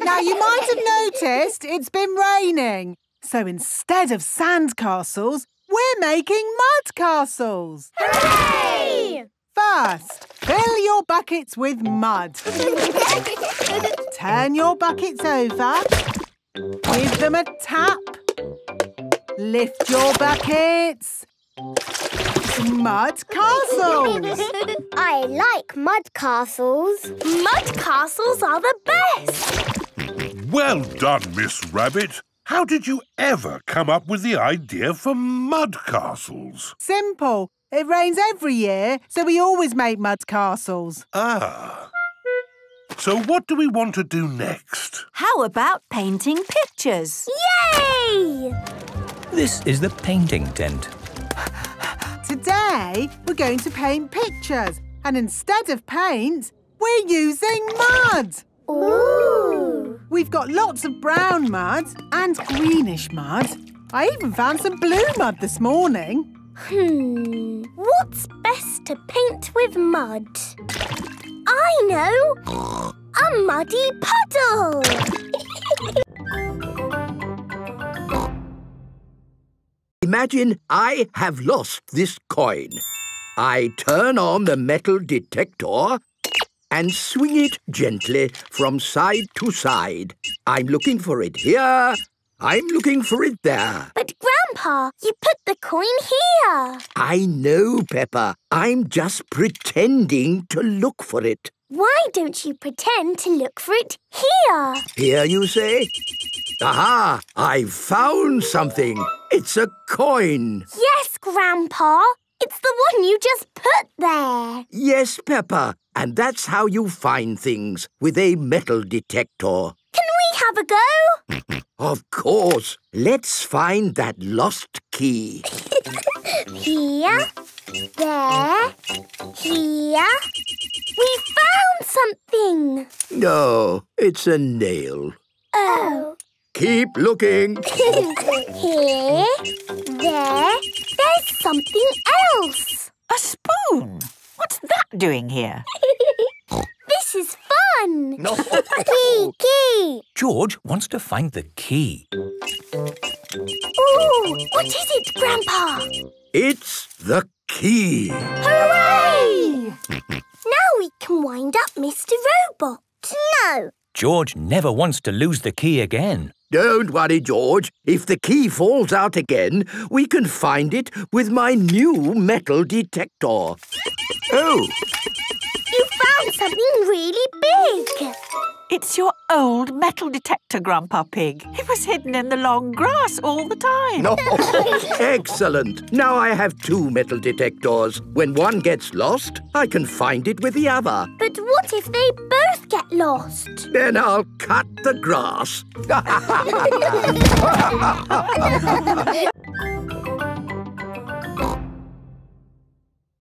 Now, you might have noticed it's been raining. So instead of sandcastles, we're making mud castles. Hooray! First, fill your buckets with mud. Turn your buckets over. Give them a tap. Lift your buckets. Mud castles. I like mud castles. Mud castles are the best. Well done, Miss Rabbit. How did you ever come up with the idea for mud castles? Simple. It rains every year, so we always make mud castles. Ah. So what do we want to do next? How about painting pictures? Yay! This is the painting tent. Today, we're going to paint pictures. And instead of paint, we're using mud. Ooh! We've got lots of brown mud and greenish mud. I even found some blue mud this morning. Hmm, what's best to paint with mud? I know! A muddy puddle! Imagine I have lost this coin. I turn on the metal detector and swing it gently from side to side. I'm looking for it here. I'm looking for it there. But, Grandpa, you put the coin here. I know, Peppa. I'm just pretending to look for it. Why don't you pretend to look for it here? Here, you say? Aha! I've found something. It's a coin. Yes, Grandpa. It's the one you just put there. Yes, Peppa. And that's how you find things, with a metal detector. Can we have a go? Of course. Let's find that lost key. Here, there, here. We found something. No, it's a nail. Oh. Keep looking. Here, there, there's something else. A spoon. What's that doing here? This is fun! No. Key, key! George wants to find the key. Ooh, what is it, Grandpa? It's the key. Hooray! Now we can wind up Mister Robot. No. George never wants to lose the key again. Don't worry, George. If the key falls out again, we can find it with my new metal detector. Oh! You found something really big. It's your old metal detector, Grandpa Pig. It was hidden in the long grass all the time. Oh, excellent. Now I have two metal detectors. When one gets lost, I can find it with the other. But what if they both get lost? Then I'll cut the grass.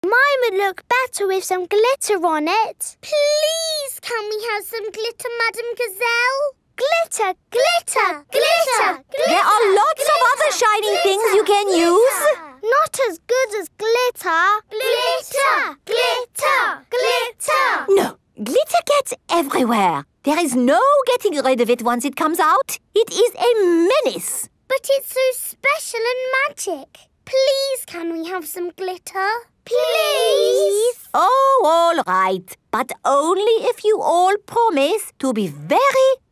Mine would look better with some glitter on it. Please, can we have some glitter, Madame Gazelle? Glitter, glitter, glitter, glitter. There are lots glitter, of other shiny glitter, things you can glitter. use. Not as good as glitter. Glitter, glitter, glitter. No, glitter gets everywhere. There is no getting rid of it once it comes out. It is a menace. But it's so special and magic. Please, can we have some glitter? Please? Oh, all right. But only if you all promise to be very,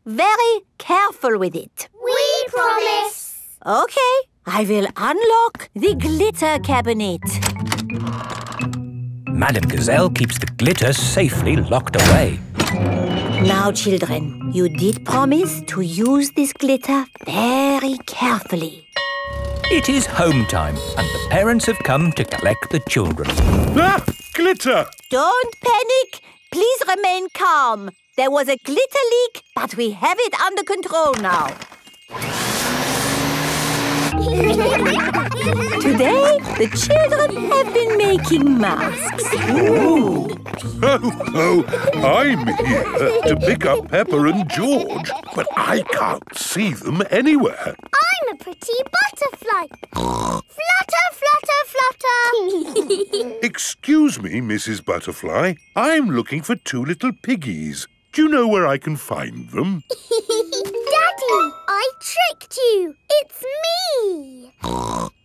very careful with it. We promise. OK. I will unlock the glitter cabinet. Madame Gazelle keeps the glitter safely locked away. Now, children, you did promise to use this glitter very carefully. It is home time, and the parents have come to collect the children. Ah! Glitter! Don't panic. Please remain calm. There was a glitter leak, but we have it under control now. Today, the children have been making masks. Ooh. Ho, ho, I'm here to pick up Peppa and George, but I can't see them anywhere. I'm a pretty butterfly. Flutter, flutter, flutter. Excuse me, Missus Butterfly. I'm looking for two little piggies. Do you know where I can find them? Daddy, I tricked you. It's me.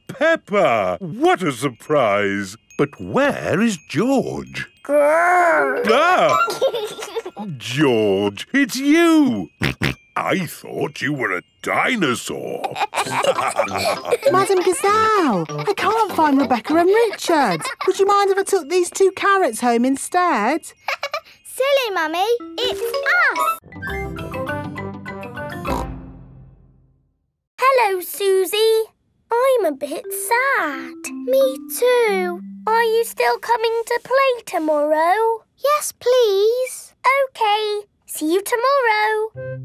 Peppa, what a surprise. But where is George? Ah! George, it's you! I thought you were a dinosaur. Madame Gazelle, I can't find Rebecca and Richard. Would you mind if I took these two carrots home instead? Silly, Mummy. It's us. Hello, Susie. I'm a bit sad. Me too. Are you still coming to play tomorrow? Yes, please. OK. See you tomorrow.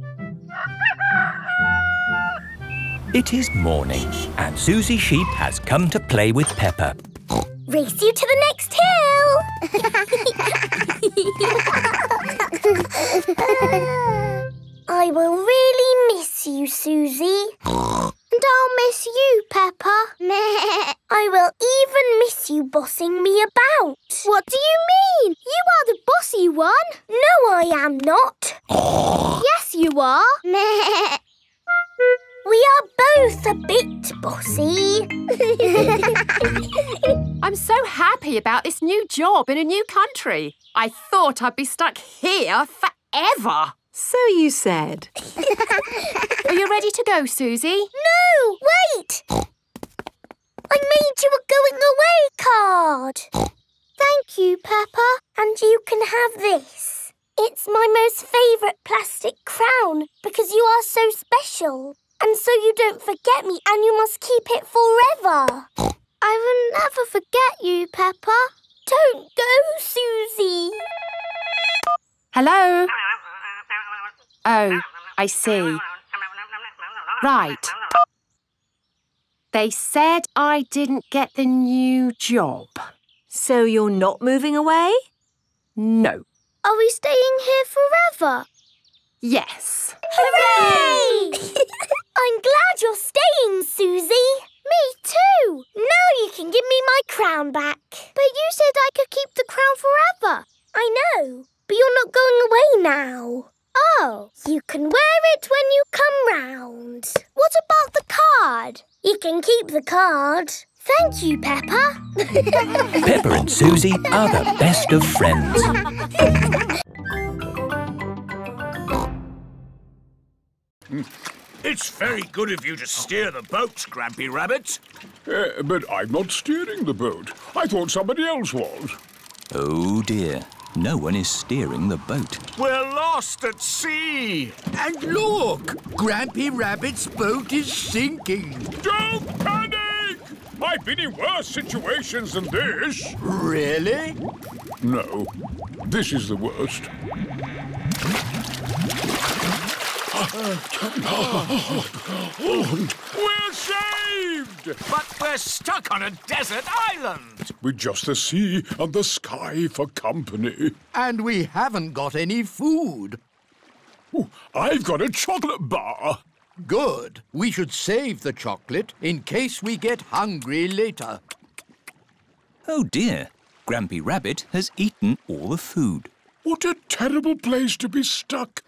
It is morning, and Susie Sheep has come to play with Peppa. Race you to the next hill! I will really miss you, Susie. And I'll miss you, Peppa. I will even miss you bossing me about. What do you mean? You are the bossy one. No, I am not. Yes, you are. We are both a bit bossy. I'm so happy about this new job in a new country. I thought I'd be stuck here forever. So you said. Are you ready to go, Susie? No, wait! I made you a going away card. Thank you, Peppa. And you can have this. It's my most favourite plastic crown because you are so special. And so you don't forget me and you must keep it forever. I will never forget you, Peppa. Don't go, Susie. Hello? Oh, I see. Right. They said I didn't get the new job. So you're not moving away? No. Are we staying here forever? Yes. Hooray! I'm glad you're staying, Susie. Me too. Now you can give me my crown back. But you said I could keep the crown forever. I know, but you're not going away now. Oh, you can wear it when you come round. What about the card? You can keep the card. Thank you, Peppa. Peppa and Susie are the best of friends. It's very good of you to steer the boat, Grampy Rabbit. Uh, but I'm not steering the boat. I thought somebody else was. Oh, dear. No one is steering the boat. We're lost at sea. And look, Grampy Rabbit's boat is sinking. Don't panic! I've been in worse situations than this. Really? No, this is the worst. We're saved! But we're stuck on a desert island! With just the sea and the sky for company. And we haven't got any food. Ooh, I've got a chocolate bar. Good. We should save the chocolate in case we get hungry later. Oh dear. Grampy Rabbit has eaten all the food. What a terrible place to be stuck.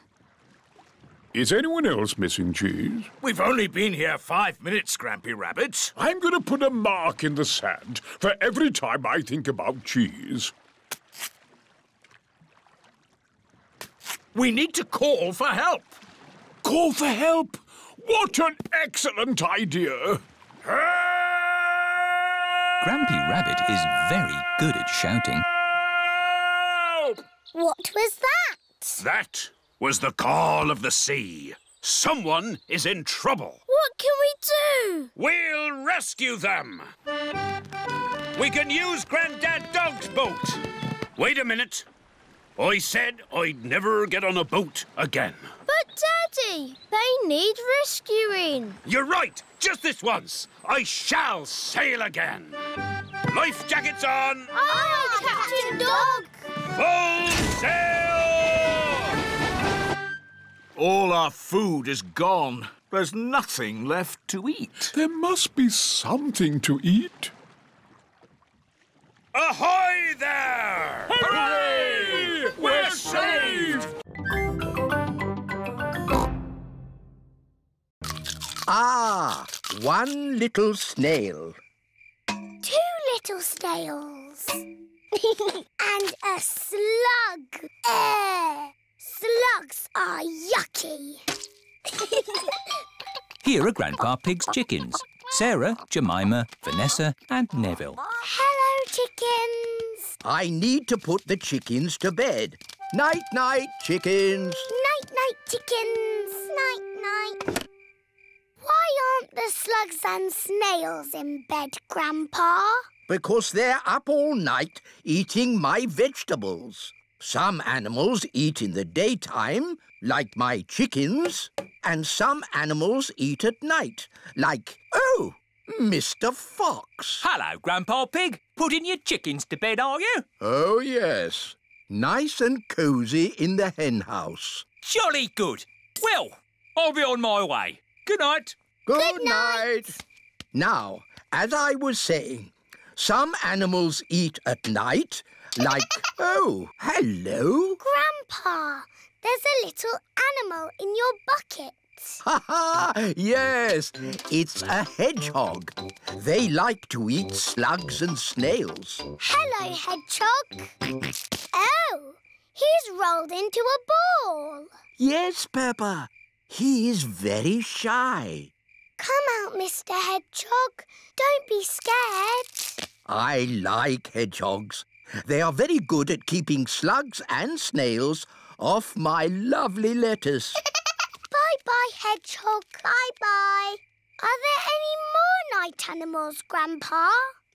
Is anyone else missing cheese? We've only been here five minutes, Grampy Rabbit. I'm going to put a mark in the sand for every time I think about cheese. We need to call for help. Call for help? What an excellent idea! Help! Grampy Rabbit is very good at shouting. Help! What was that? That was the call of the sea. Someone is in trouble. What can we do? We'll rescue them. We can use Grandad Dog's boat. Wait a minute. I said I'd never get on a boat again. But, Daddy, they need rescuing. You're right. Just this once. I shall sail again. Life jackets on. Aye, Captain Dog. Full sail. All our food is gone. There's nothing left to eat. There must be something to eat. Ahoy there! Hooray! We're, We're saved! Ah, one little snail. Two little snails. And a slug. Eh. Slugs are yucky. Here are Grandpa Pig's chickens. Sarah, Jemima, Vanessa and Neville. Hello, chickens. I need to put the chickens to bed. Night-night, chickens. Night-night, chickens. Night-night. Why aren't the slugs and snails in bed, Grandpa? Because they're up all night eating my vegetables. Some animals eat in the daytime, like my chickens, and some animals eat at night, like, oh, Mister Fox. Hello, Grandpa Pig. Putting your chickens to bed, are you? Oh, yes. Nice and cosy in the hen house. Jolly good. Well, I'll be on my way. Good night. Good, good night. night. Now, as I was saying, some animals eat at night, like, oh, hello. Grandpa, there's a little animal in your bucket. Ha ha, yes, it's a hedgehog. They like to eat slugs and snails. Hello, hedgehog. Oh, he's rolled into a ball. Yes, Peppa, he is very shy. Come out, Mister Hedgehog. Don't be scared. I like hedgehogs. They are very good at keeping slugs and snails off my lovely lettuce. Bye-bye, hedgehog. Bye-bye. Are there any more night animals, Grandpa?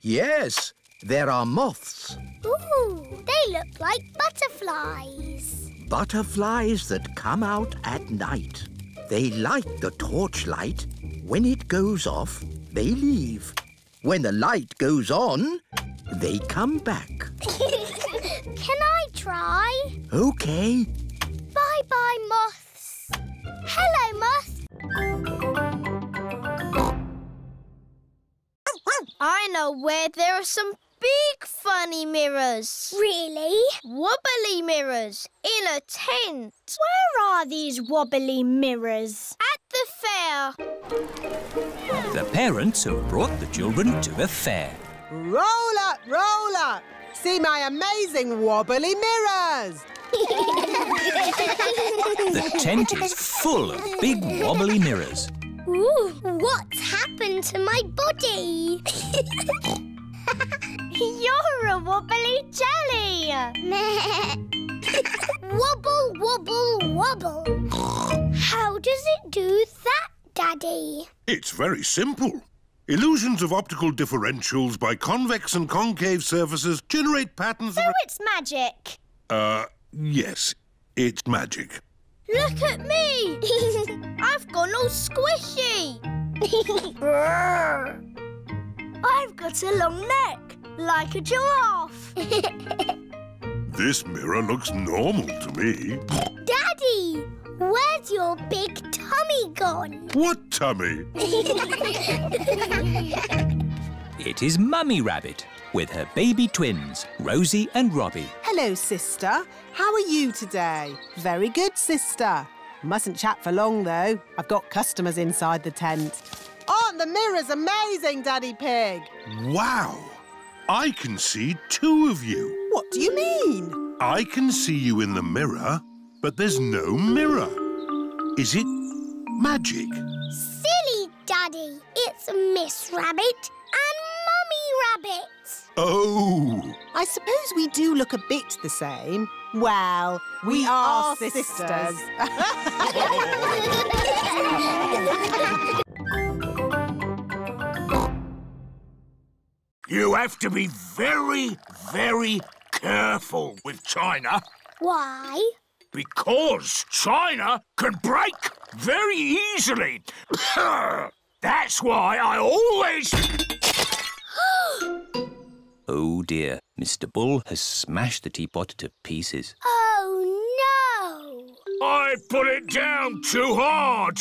Yes, there are moths. Ooh, they look like butterflies. Butterflies that come out at night. They light the torchlight. When it goes off, they leave. When the light goes on, they come back. Can I try? OK. Bye-bye, moths. Hello, moth. I know where there are some big funny mirrors. Really? Wobbly mirrors in a tent. Where are these wobbly mirrors? At the fair. fair. The parents have brought the children to the fair. Roll up, roll up. See my amazing wobbly mirrors. The tent is full of big wobbly mirrors. Ooh, what's happened to my body? You're a wobbly jelly. Wobble, wobble, wobble. How does it do that, Daddy? It's very simple. Illusions of optical differentials by convex and concave surfaces generate patterns... So it's magic. Uh, yes, it's magic. Look at me! I've gone all squishy. I've got a long neck, like a giraffe. This mirror looks normal to me. Daddy, where's your big tummy gone? What tummy? It is Mummy Rabbit with her baby twins, Rosie and Robbie. Hello, sister. How are you today? Very good, sister. Mustn't chat for long, though. I've got customers inside the tent. Aren't the mirrors amazing, Daddy Pig? Wow! I can see two of you. What do you mean? I can see you in the mirror, but there's no mirror. Is it magic? Silly, Daddy. It's Miss Rabbit and Mummy Rabbit. Oh! I suppose we do look a bit the same. Well, we, we are, are sisters. sisters. You have to be very, very careful with China. Why? Because China can break very easily. That's why I always... Oh, dear. Mister Bull has smashed the teapot to pieces. Oh, no! I put it down too hard.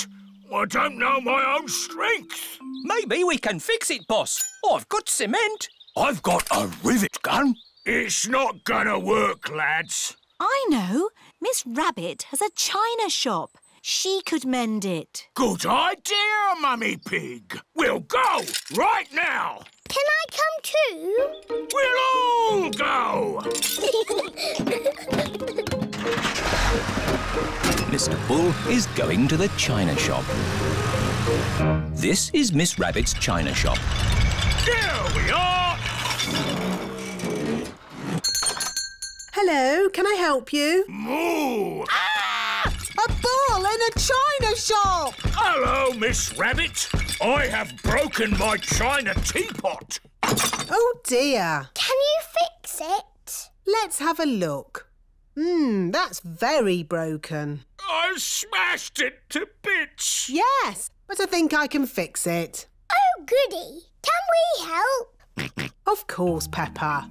I don't know my own strength. Maybe we can fix it, boss. I've got cement. I've got a rivet gun. It's not gonna work, lads. I know. Miss Rabbit has a china shop. She could mend it. Good idea, Mummy Pig. We'll go right now. Can I come too? We'll all go. Mister Bull is going to the china shop. This is Miss Rabbit's china shop. Here we are! Hello, can I help you? Moo! Ah! A ball in a china shop! Hello, Miss Rabbit. I have broken my china teapot. Oh, dear. Can you fix it? Let's have a look. Hmm, that's very broken. I smashed it to bits. Yes, but I think I can fix it. Oh, goody. Can we help? Of course, Peppa.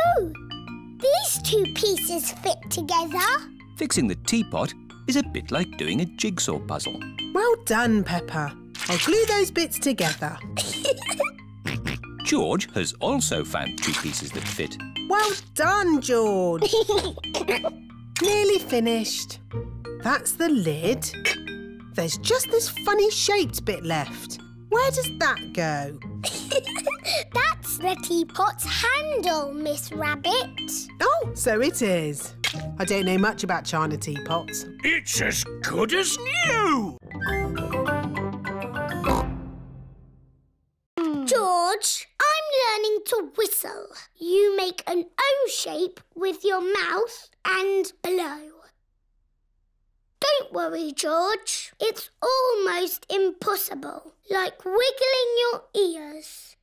Oh, these two pieces fit together. Fixing the teapot is a bit like doing a jigsaw puzzle. Well done, Peppa. I'll glue those bits together. George has also found two pieces that fit. Well done, George. Nearly finished. That's the lid. There's just this funny shaped bit left. Where does that go? That's the teapot's handle, Miss Rabbit. Oh, so it is. I don't know much about china teapots. It's as good as new. George, I'm learning to whistle. You make an O shape with your mouth and blow. Don't worry, George. It's almost impossible, like wiggling your ears.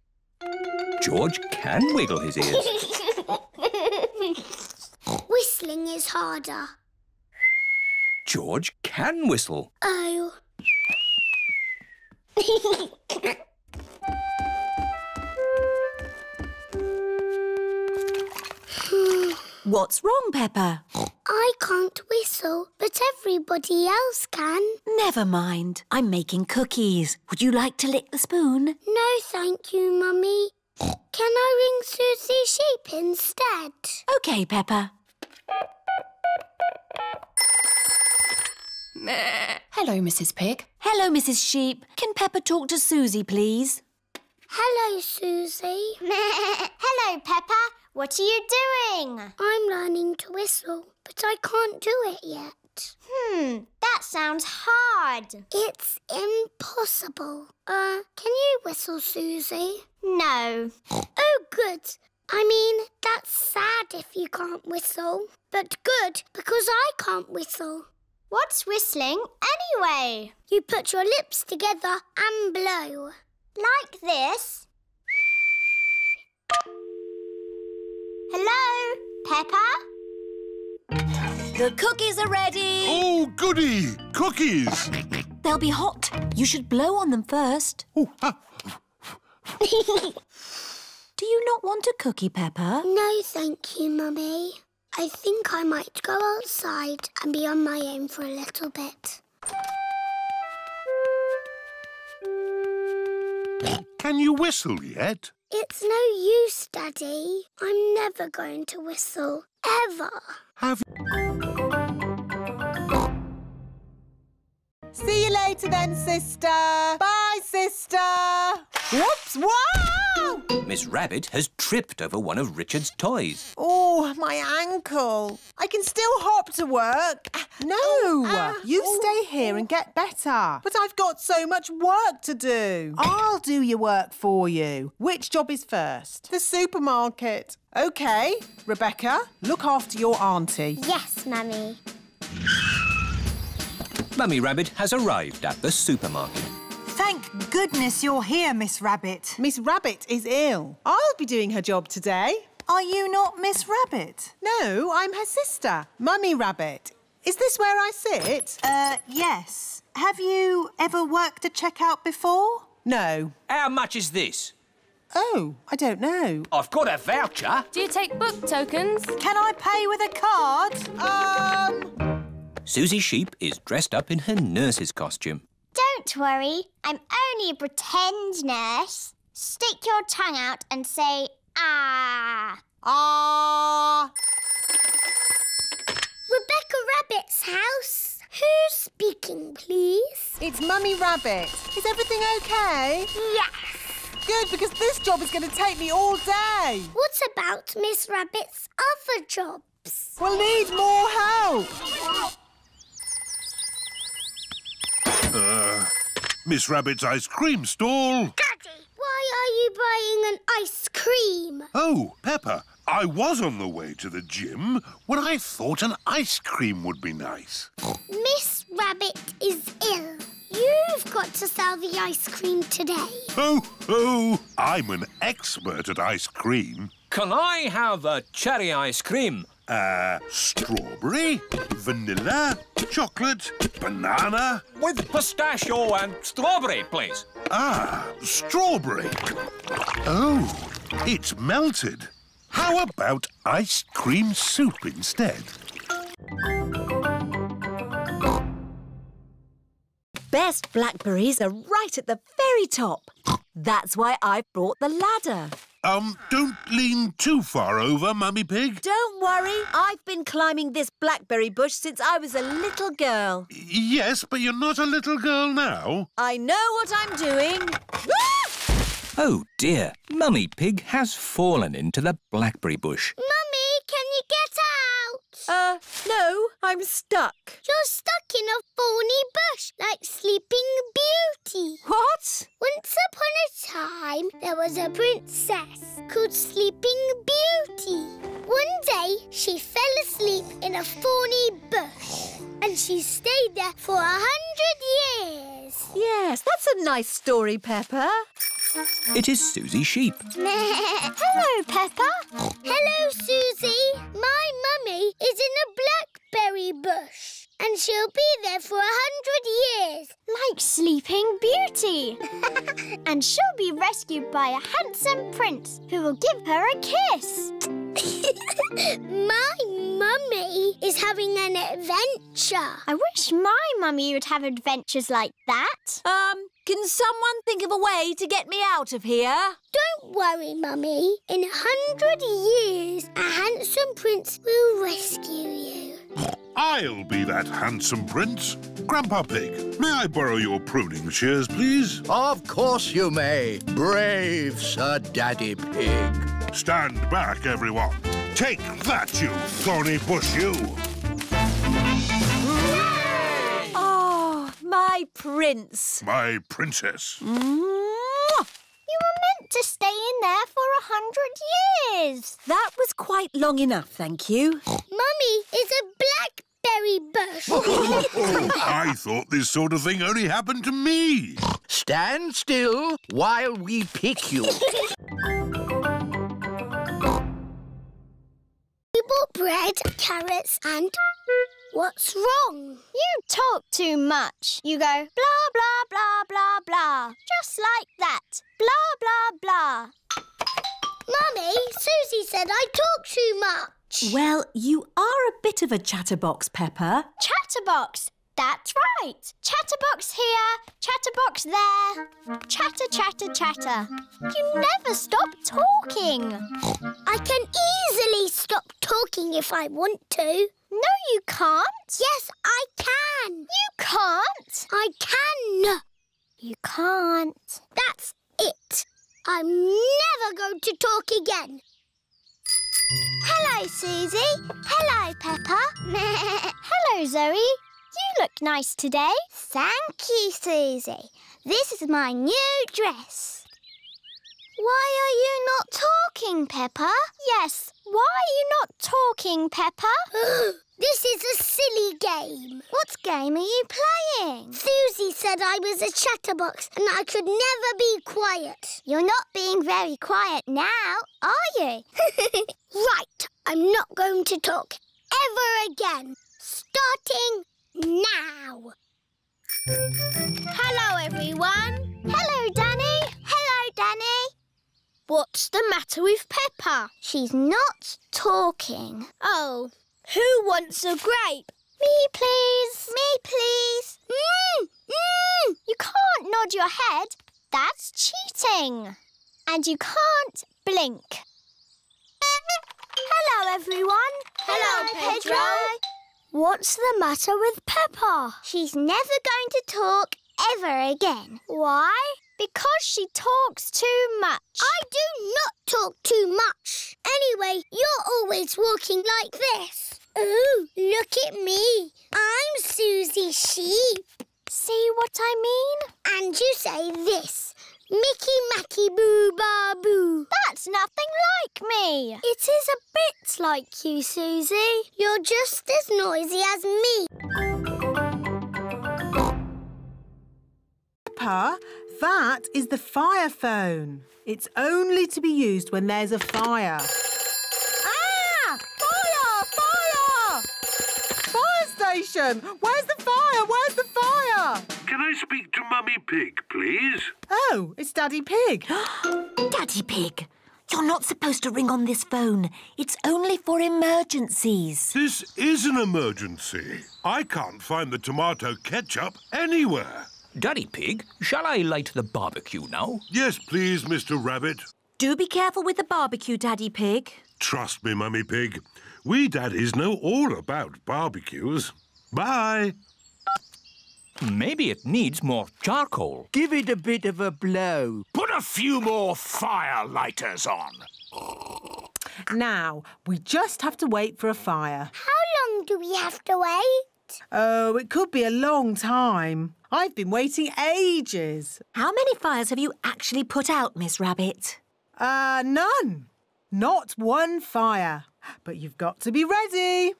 George can wiggle his ears. Whistling is harder. George can whistle. Oh. What's wrong, Peppa? I can't whistle, but everybody else can. Never mind. I'm making cookies. Would you like to lick the spoon? No, thank you, Mummy. Can I ring Susie Sheep instead? OK, Peppa. Hello, Missus Pig. Hello, Missus Sheep. Can Peppa talk to Susie, please? Hello, Susie. Hello, Peppa. What are you doing? I'm learning to whistle, but I can't do it yet. Hmm, that sounds hard. It's impossible. Uh, can you whistle, Susie? No. Oh, good. I mean, that's sad if you can't whistle, but good because I can't whistle. What's whistling anyway? You put your lips together and blow. Like this. Hello, Peppa? The cookies are ready. Oh, goody! Cookies! They'll be hot. You should blow on them first. Ooh, ah. Do you not want a cookie, Peppa? No, thank you, Mummy. I think I might go outside and be on my own for a little bit. Can you whistle yet? It's no use, Daddy. I'm never going to whistle, ever. Have See you later then, sister. Bye, sister. Whoops, wow! Miss Rabbit has tripped over one of Richard's toys. Oh, my ankle. I can still hop to work. No, oh, ah, you oh, stay here and get better. But I've got so much work to do. I'll do your work for you. Which job is first? The supermarket. OK, Rebecca, look after your auntie. Yes, Mummy. Mummy Rabbit has arrived at the supermarket. Thank goodness you're here, Miss Rabbit. Miss Rabbit is ill. I'll be doing her job today. Are you not Miss Rabbit? No, I'm her sister, Mummy Rabbit. Is this where I sit? Uh, yes. Have you ever worked a checkout before? No. How much is this? Oh, I don't know. I've got a voucher. Do you take book tokens? Can I pay with a card? Um... Susie Sheep is dressed up in her nurse's costume. Don't worry, I'm only a pretend nurse. Stick your tongue out and say, ah. Ah. Rebecca Rabbit's house. Who's speaking, please? It's Mummy Rabbit. Is everything OK? Yes. Good, because this job is going to take me all day. What about Miss Rabbit's other jobs? We'll need more help. Uh, Miss Rabbit's ice cream stall. Daddy, why are you buying an ice cream? Oh, Peppa, I was on the way to the gym when I thought an ice cream would be nice. Miss Rabbit is ill. You've got to sell the ice cream today. Ho, ho! I'm an expert at ice cream. Can I have a cherry ice cream? Uh, strawberry, vanilla, chocolate, banana. With pistachio and strawberry, please. Ah, strawberry. Oh, it's melted. How about ice cream soup instead? Best blackberries are right at the very top. That's why I brought the ladder. Um, don't lean too far over, Mummy Pig. Don't worry. I've been climbing this blackberry bush since I was a little girl. Yes, but you're not a little girl now. I know what I'm doing. Oh, dear. Mummy Pig has fallen into the blackberry bush. Mummy, can you get out? Uh, no, I'm stuck. You're stuck in a thorny bush like Sleeping Beauty. What? Once upon a time, there was a princess called Sleeping Beauty. One day, she fell asleep in a thorny bush and she stayed there for a hundred years. Yes, that's a nice story, Peppa. It is Susie Sheep. Hello, Peppa. Hello, Susie. My mummy is in a blackberry bush and she'll be there for a hundred years. Like Sleeping Beauty. And she'll be rescued by a handsome prince who will give her a kiss. My mummy is having an adventure. I wish my mummy would have adventures like that. Um... Can someone think of a way to get me out of here? Don't worry, Mummy. In a hundred years, a handsome prince will rescue you. I'll be that handsome prince. Grandpa Pig, may I borrow your pruning shears, please? Of course you may, brave Sir Daddy Pig. Stand back, everyone. Take that, you thorny bush, you. Oh, my prince. My princess. Mwah! You were meant to stay in there for a hundred years. That was quite long enough, thank you. Mummy is a blackberry bush. I thought this sort of thing only happened to me. Stand still while we pick you. We bought bread, carrots and... What's wrong? You talk too much. You go blah, blah, blah, blah, blah. Just like that. Blah, blah, blah. Mummy, Susie said I talk too much. Well, you are a bit of a chatterbox, Peppa. Chatterbox? That's right. Chatterbox here, chatterbox there. Chatter, chatter, chatter. You never stop talking. I can easily stop talking if I want to. No, you can't. Yes, I can. You can't. I can. You can't. That's it. I'm never going to talk again. Hello, Susie. Hello, Peppa. Hello, Zoe. You look nice today. Thank you, Susie. This is my new dress. Why are you not talking, Peppa? Yes, why are you not talking, Peppa? This is a silly game. What game are you playing? Susie said I was a chatterbox and I could never be quiet. You're not being very quiet now, are you? Right, I'm not going to talk ever again. Starting now. Hello, everyone. Hello, Danny. Hello, Danny. What's the matter with Peppa? She's not talking. Oh, who wants a grape? Me, please. Me, please. Mm, mm. You can't nod your head. That's cheating. And you can't blink. Hello, everyone. Hello, Hello Pedro. Pedro. What's the matter with Peppa? She's never going to talk ever again. Why? Because she talks too much. I do not talk too much. Anyway, you're always walking like this. Ooh, look at me. I'm Susie Sheep. See what I mean? And you say this. Mickey Macky Boo Ba Boo. That's nothing like me. It is a bit like you, Susie. You're just as noisy as me. Peppa, that is the fire phone. It's only to be used when there's a fire. Ah! Fire! Fire! Fire station! Where's the fire? Where's the fire? Can I speak to Mummy Pig, please? Oh, it's Daddy Pig. Daddy Pig, you're not supposed to ring on this phone. It's only for emergencies. This is an emergency. I can't find the tomato ketchup anywhere. Daddy Pig, shall I light the barbecue now? Yes, please, Mister Rabbit. Do be careful with the barbecue, Daddy Pig. Trust me, Mummy Pig. We daddies know all about barbecues. Bye. Maybe it needs more charcoal. Give it a bit of a blow. Put a few more fire lighters on. Now, we just have to wait for a fire. How long do we have to wait? Oh, it could be a long time. I've been waiting ages. How many fires have you actually put out, Miss Rabbit? Uh, none. Not one fire. But you've got to be ready.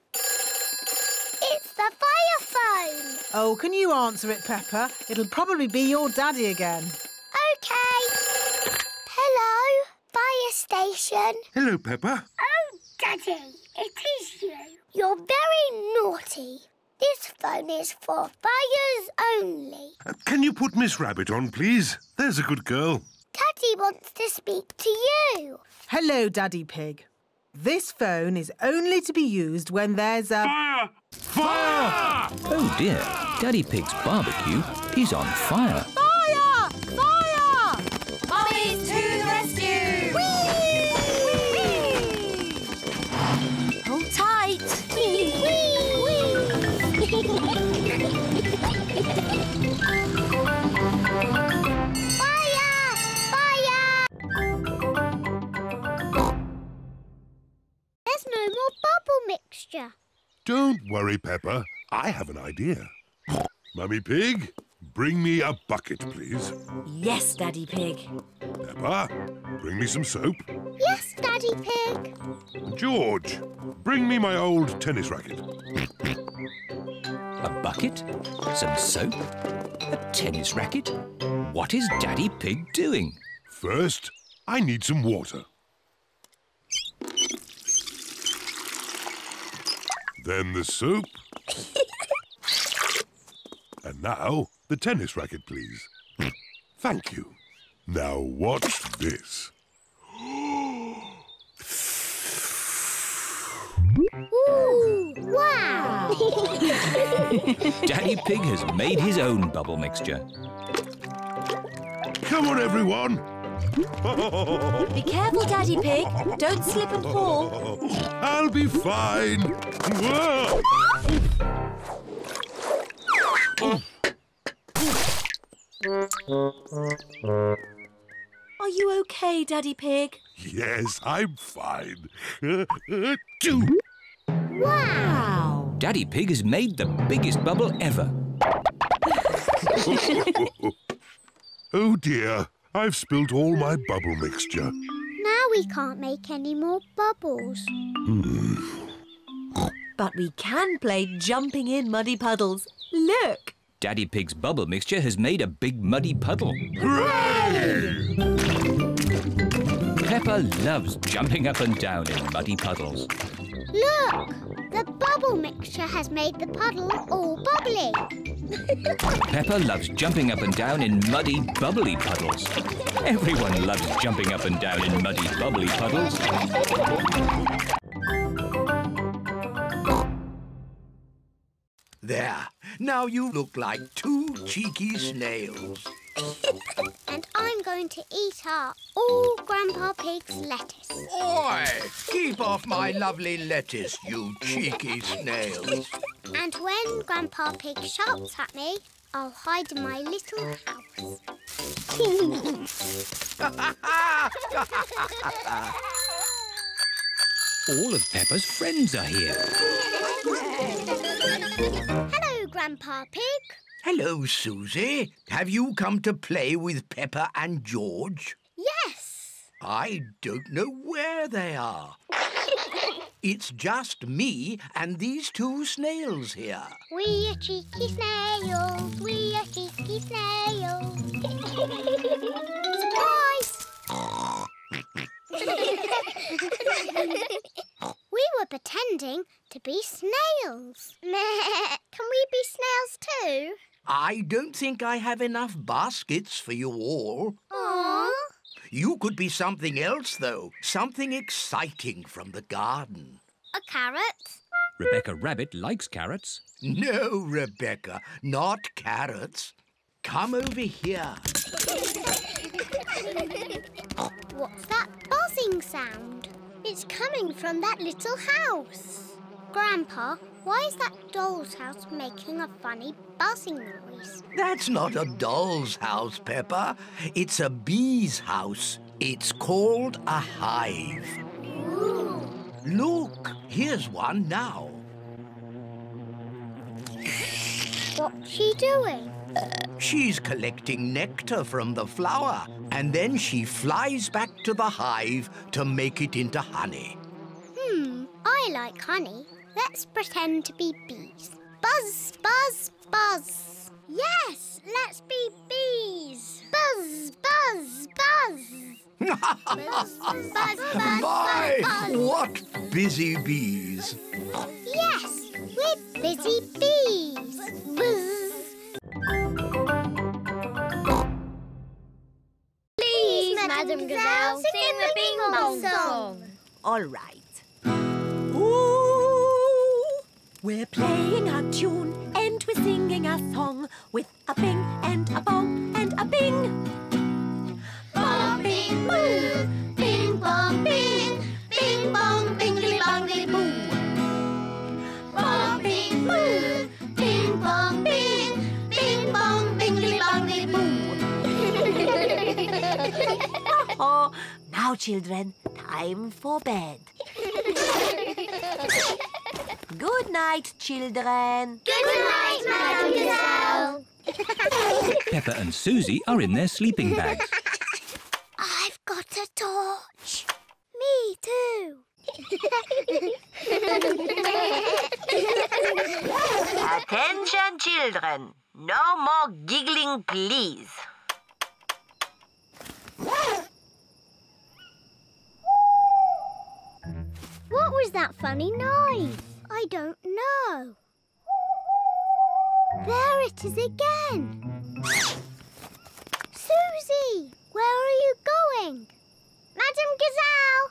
It's the fire phone. Oh, can you answer it, Peppa? It'll probably be your daddy again. OK. Hello, fire station. Hello, Peppa. Oh, Daddy, it is you. You're very naughty. This phone is for fires only. Uh, can you put Miss Rabbit on, please? There's a good girl. Daddy wants to speak to you. Hello, Daddy Pig. This phone is only to be used when there's a... Fire! Fire! Oh, dear. Daddy Pig's barbecue is on fire. Fire! Fire! Mummy to the rescue! Whee! Whee! Whee! Hold tight. Whee! Whee! Whee! Don't worry, Peppa. I have an idea. Mummy Pig, bring me a bucket, please. Yes, Daddy Pig. Peppa, bring me some soap. Yes, Daddy Pig. George, bring me my old tennis racket. A bucket, some soap, a tennis racket. What is Daddy Pig doing? First, I need some water. Then the soap. And now, the tennis racket, please. Thank you. Now watch this. Ooh, wow! Daddy Pig has made his own bubble mixture. Come on, everyone! Be careful, Daddy Pig. Don't slip and fall. I'll be fine. Whoa. Are you okay, Daddy Pig? Yes, I'm fine. Wow! Daddy Pig has made the biggest bubble ever. Oh dear. I've spilt all my bubble mixture. Now we can't make any more bubbles. Hmm. But we can play jumping in muddy puddles. Look! Daddy Pig's bubble mixture has made a big muddy puddle. Hooray! Peppa loves jumping up and down in muddy puddles. Look! The bubble mixture has made the puddle all bubbly. Peppa loves jumping up and down in muddy, bubbly puddles. Everyone loves jumping up and down in muddy, bubbly puddles. There. Now you look like two cheeky snails. And I'm going to eat up all Grandpa Pig's lettuce. Oi! Keep off my lovely lettuce, you cheeky snails. And when Grandpa Pig shouts at me, I'll hide in my little house. All of Peppa's friends are here. Hello, Grandpa Pig. Hello, Susie. Have you come to play with Peppa and George? Yes. I don't know where they are. It's just me and these two snails here. We are cheeky snails. We are cheeky snails. Surprise! We were pretending to be snails. Can we be snails too? I don't think I have enough baskets for you all. Aww. You could be something else, though. Something exciting from the garden. A carrot? Rebecca Rabbit likes carrots. No, Rebecca, not carrots. Come over here. What's that buzzing sound? It's coming from that little house. Grandpa, why is that doll's house making a funny buzzing noise? That's not a doll's house, Peppa. It's a bee's house. It's called a hive. Ooh. Look, here's one now. What's she doing? She's collecting nectar from the flower, and then she flies back to the hive to make it into honey. Hmm, I like honey. Let's pretend to be bees. Buzz, buzz, buzz. Yes, let's be bees. Buzz, buzz, buzz. Buzz, buzz, buzz, buzz. My, buzz, buzz. What busy bees. Yes, we're busy bees. Buzz. Please, Madame Gazelle, sing the Bing Bong song. All right. Ooh, we're playing our tune and we're singing our song with a bing and a bong and a bing. Bong, bing, boo, bing, bong, bing, bing, bong, bingly, bongly, boo. Bong, bing, boo, bing, bong, bing. Oh, now, children, time for bed. Good night, children. Good night, Madame Gazelle. Peppa and Susie are in their sleeping bags. I've got a torch. Me too. Attention, children. No more giggling, please. What was that funny noise? I don't know. There it is again. Susie, where are you going? Madame Gazelle!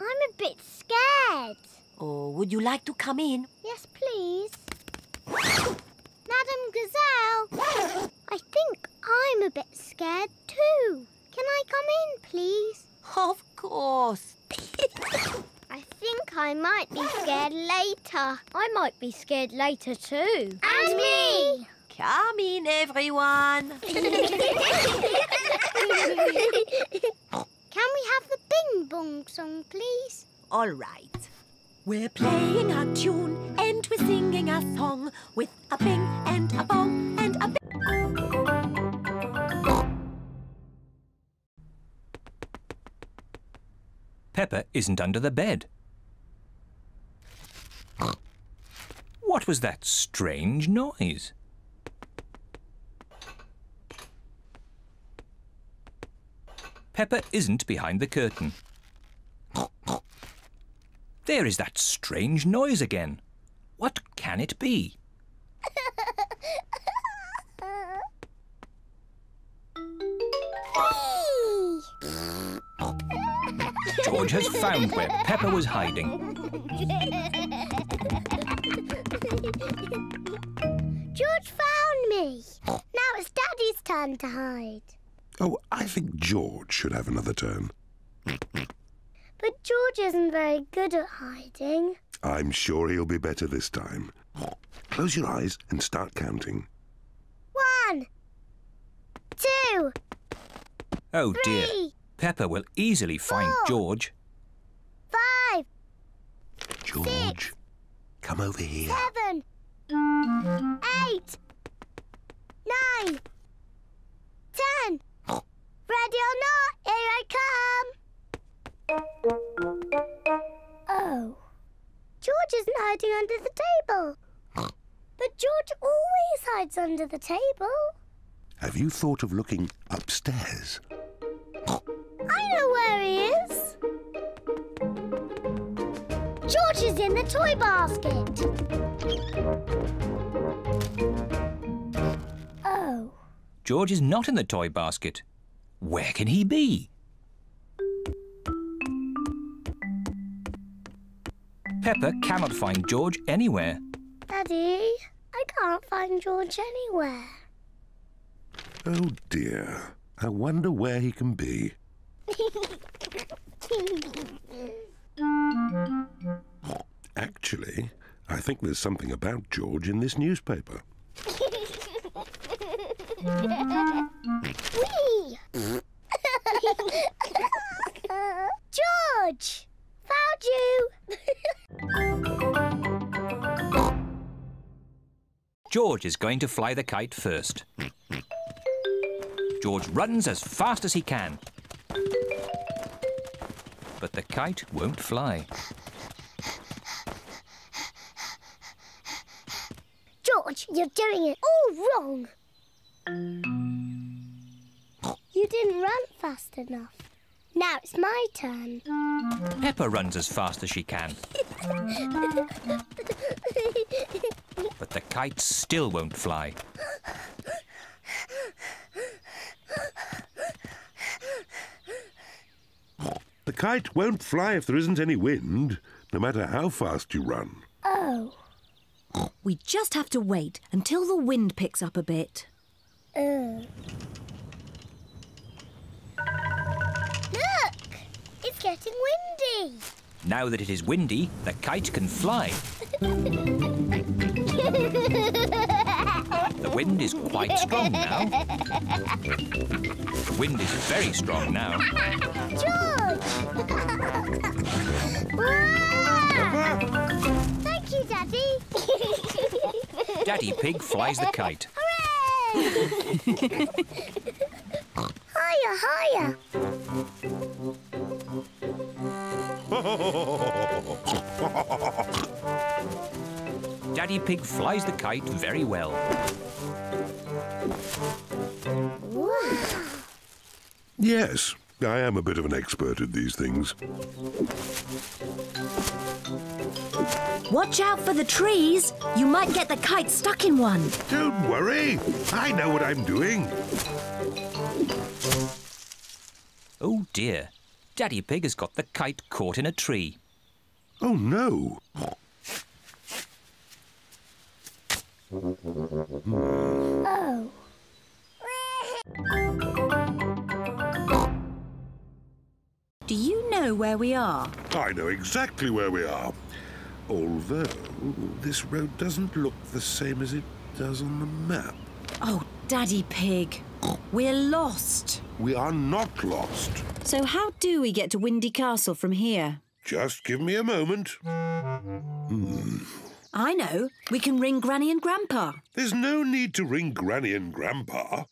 I'm a bit scared. Oh, would you like to come in? Yes, please. Madame Gazelle, I think I'm a bit scared too. Can I come in, please? Of course. I think I might be scared later. I might be scared later too. And me! Come in, everyone. Can we have the Bing-Bong song, please? All right. We're playing a tune and we're singing a song with a bing and a bong and a bing. Peppa isn't under the bed. What was that strange noise? Peppa isn't behind the curtain. There is that strange noise again. What can it be? George has found where Peppa was hiding. George found me. Now it's Daddy's turn to hide. Oh, I think George should have another turn. But George isn't very good at hiding. I'm sure he'll be better this time. Close your eyes and start counting. One. Two. Oh, three, dear. Peppa will easily four, find George. Five. George, six, come over here. Seven. Eight. Nine. Ten. Ready or not, here I come. Oh. George isn't hiding under the table. But George always hides under the table. Have you thought of looking upstairs? I know where he is. George is in the toy basket. Oh. George is not in the toy basket. Where can he be? Peppa cannot find George anywhere. Daddy, I can't find George anywhere. Oh dear, I wonder where he can be. Actually, I think there's something about George in this newspaper. Whee! George! Found you! George is going to fly the kite first. George runs as fast as he can. But the kite won't fly. George, you're doing it all wrong. You didn't run fast enough. Now it's my turn. Peppa runs as fast as she can. But the kite still won't fly. The kite won't fly if there isn't any wind, no matter how fast you run. Oh. We just have to wait until the wind picks up a bit. Oh. Look! It's getting windy. Now that it is windy, the kite can fly. The wind is quite strong now. The wind is very strong now. George! Thank Thank you, Daddy. Daddy Pig flies the kite. Hooray! Higher, higher. Daddy Pig flies the kite very well. Wow. Yes, I am a bit of an expert at these things. Watch out for the trees. You might get the kite stuck in one. Don't worry. I know what I'm doing. Oh, dear. Daddy Pig has got the kite caught in a tree. Oh, no. Oh. Do you know where we are? I know exactly where we are. Although, this road doesn't look the same as it does on the map. Oh, Daddy Pig, we're lost. We are not lost. So how do we get to Windy Castle from here? Just give me a moment. Hmm. I know. We can ring Granny and Grandpa. There's no need to ring Granny and Grandpa.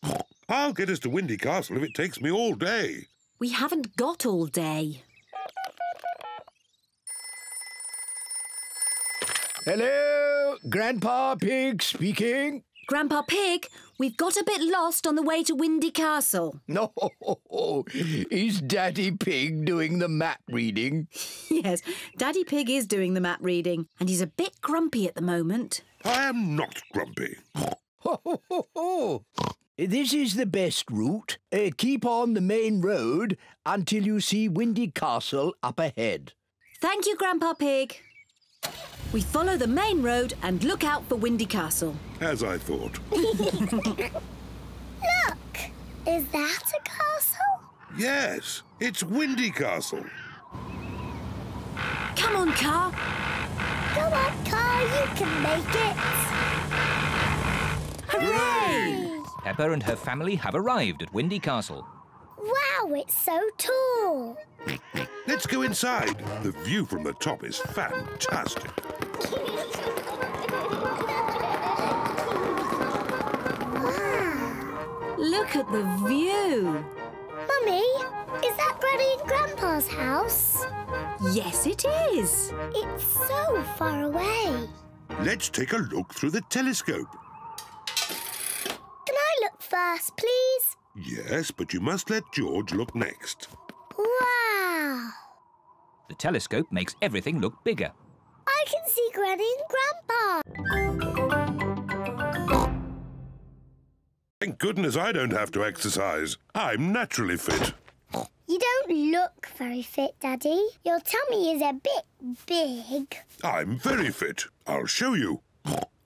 I'll get us to Windy Castle if it takes me all day. We haven't got all day. Hello, Grandpa Pig speaking. Grandpa Pig, we've got a bit lost on the way to Windy Castle. No, is Daddy Pig doing the map reading? Yes, Daddy Pig is doing the map reading, and he's a bit grumpy at the moment. I am not grumpy. This is the best route. Uh, keep on the main road until you see Windy Castle up ahead. Thank you, Grandpa Pig. We follow the main road and look out for Windy Castle. As I thought. Look! Is that a castle? Yes, it's Windy Castle. Come on, Car. Come on, Car, you can make it. Hooray! Peppa and her family have arrived at Windy Castle. Wow, it's so tall. Let's go inside. The view from the top is fantastic. Wow. Look at the view. Mummy, is that Granny and Grandpa's house? Yes, it is. It's so far away. Let's take a look through the telescope. Can I look first, please? Yes, but you must let George look next. Wow! The telescope makes everything look bigger. I can see Granny and Grandpa. Thank goodness I don't have to exercise. I'm naturally fit. You don't look very fit, Daddy. Your tummy is a bit big. I'm very fit. I'll show you.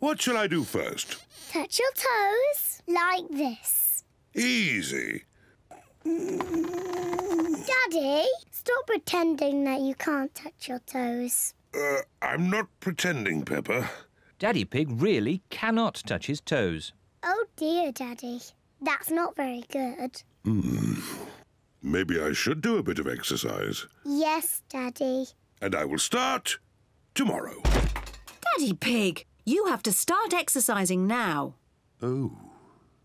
What shall I do first? Touch your toes like this. Easy. Daddy, stop pretending that you can't touch your toes. Uh, I'm not pretending, Peppa. Daddy Pig really cannot touch his toes. Oh dear, Daddy. That's not very good. Mm. Maybe I should do a bit of exercise. Yes, Daddy. And I will start tomorrow. Daddy Pig, you have to start exercising now. Oh.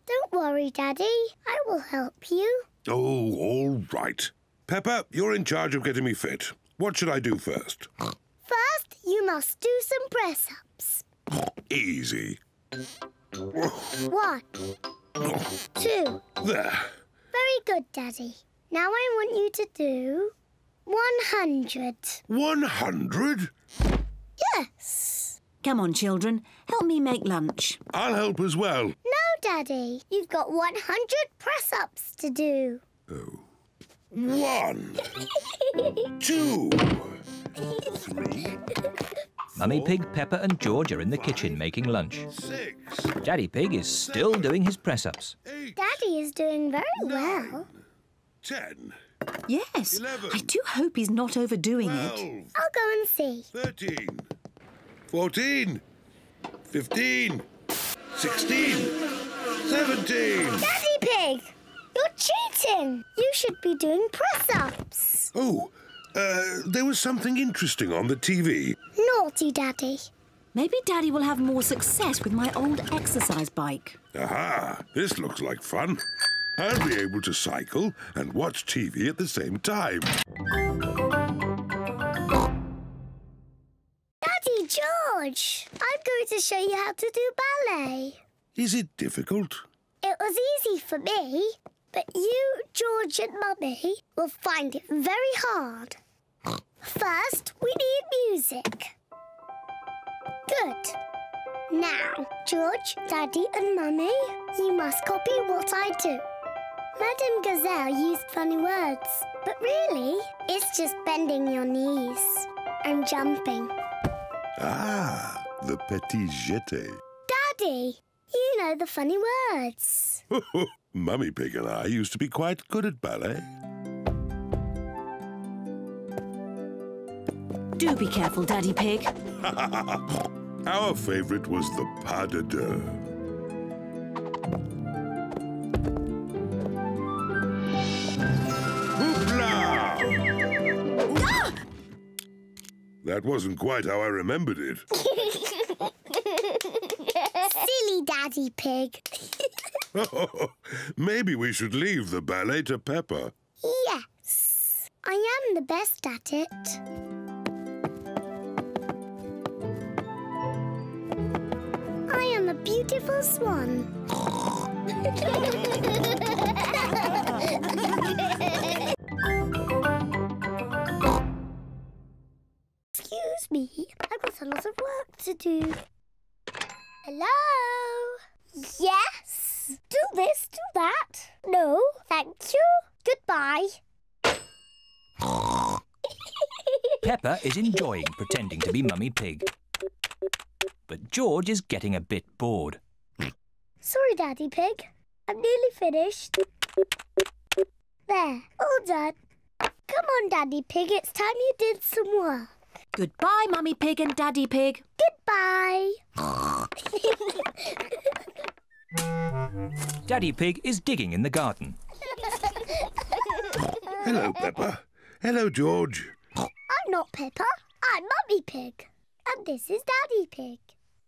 Don't worry, Daddy. I will help you. Oh, all right. Peppa, you're in charge of getting me fit. What should I do first? First, you must do some press-ups. Easy. One. Two. There. Very good, Daddy. Now I want you to do one hundred. one hundred? Yes. Come on, children. Help me make lunch. I'll help as well. No, Daddy. You've got one hundred press-ups to do. Oh. One. Two. Three. Mummy Pig, Peppa and George are in the kitchen making lunch. Six. Daddy Pig is still doing his press-ups. Daddy is doing very well. Ten. Yes. Eleven. I do hope he's not overdoing it. I'll go and see. Thirteen. Fourteen, fifteen, sixteen, seventeen. Daddy Pig, you're cheating. You should be doing press-ups. Oh, uh, there was something interesting on the T V. Naughty, Daddy. Maybe Daddy will have more success with my old exercise bike. Aha! This looks like fun. I'll be able to cycle and watch T V at the same time. Daddy George, I'm going to show you how to do ballet. Is it difficult? It was easy for me, but you, George and Mummy, will find it very hard. First, we need music. Good. Now, George, Daddy and Mummy, you must copy what I do. Madame Gazelle used funny words, but really, it's just bending your knees and jumping. Ah, the petit jeté. Daddy, you know the funny words. Mummy Pig and I used to be quite good at ballet. Do be careful, Daddy Pig. Our favourite was the pas de deux. Hoopla! Ah! That wasn't quite how I remembered it. Silly Daddy Pig. Maybe we should leave the ballet to Peppa. Yes. I am the best at it. I am a beautiful swan. Excuse me, I've got a lot of work to do. Hello? Yes? Do this, do that. No, thank you. Goodbye. Peppa is enjoying pretending to be Mummy Pig. But George is getting a bit bored. Sorry, Daddy Pig. I'm nearly finished. There, all done. Come on, Daddy Pig, it's time you did some work. Goodbye, Mummy Pig and Daddy Pig. Goodbye. Daddy Pig is digging in the garden. Hello, Peppa. Hello, George. I'm not Peppa. I'm Mummy Pig. And this is Daddy Pig.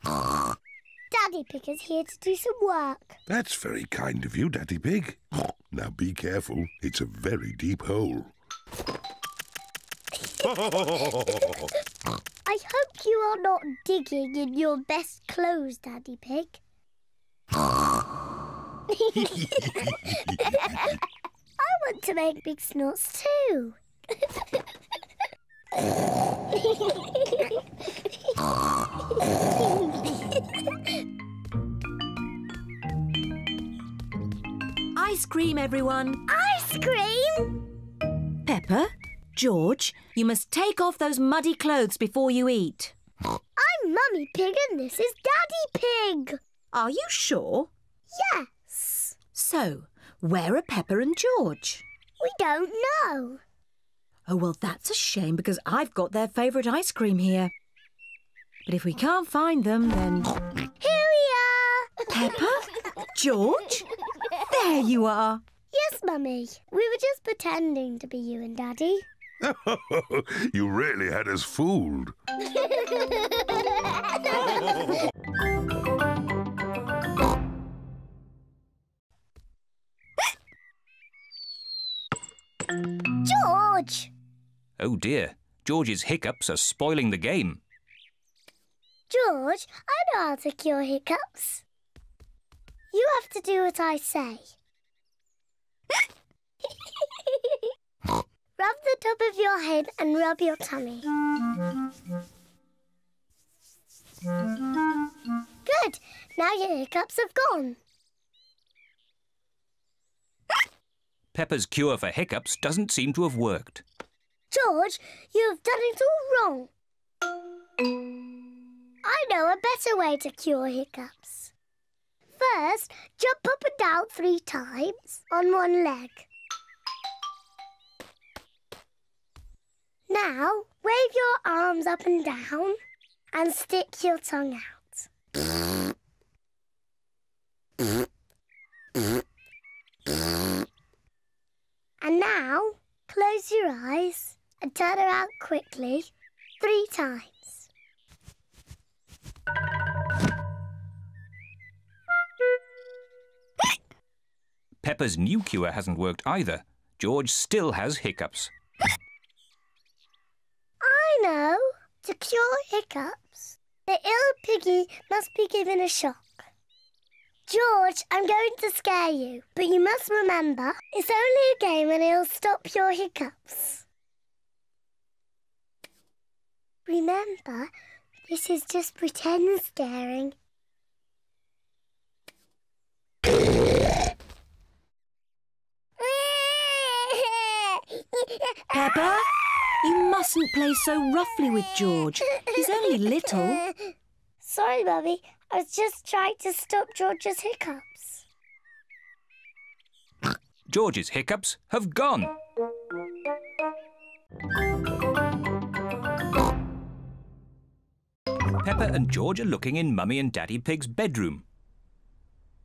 Daddy Pig is here to do some work. That's very kind of you, Daddy Pig. Now be careful, it's a very deep hole. I hope you are not digging in your best clothes, Daddy Pig. I want to make big snorts too. Ice cream, everyone. Ice cream? Peppa, George, you must take off those muddy clothes before you eat. I'm Mummy Pig and this is Daddy Pig. Are you sure? Yes. So, where are Peppa and George? We don't know. Oh, well, that's a shame because I've got their favourite ice cream here. But if we can't find them, then... Here we are! Peppa? George? There you are! Yes, Mummy. We were just pretending to be you and Daddy. You really had us fooled. George! Oh dear, George's hiccups are spoiling the game. George, I know how to cure hiccups. You have to do what I say. Rub the top of your head and rub your tummy. Good, now your hiccups have gone. Peppa's cure for hiccups doesn't seem to have worked. George, you've done it all wrong. I know a better way to cure hiccups. First, jump up and down three times on one leg. Now, wave your arms up and down and stick your tongue out. And now, close your eyes and turn around quickly three times. Peppa's new cure hasn't worked either. George still has hiccups. I know. To cure hiccups, the ill piggy must be given a shock. George, I'm going to scare you, but you must remember, it's only a game and it'll stop your hiccups. Remember, this is just pretend scaring. Peppa, you mustn't play so roughly with George. He's only little. Sorry, Mummy. I was just trying to stop George's hiccups. George's hiccups have gone. Peppa and George are looking in Mummy and Daddy Pig's bedroom.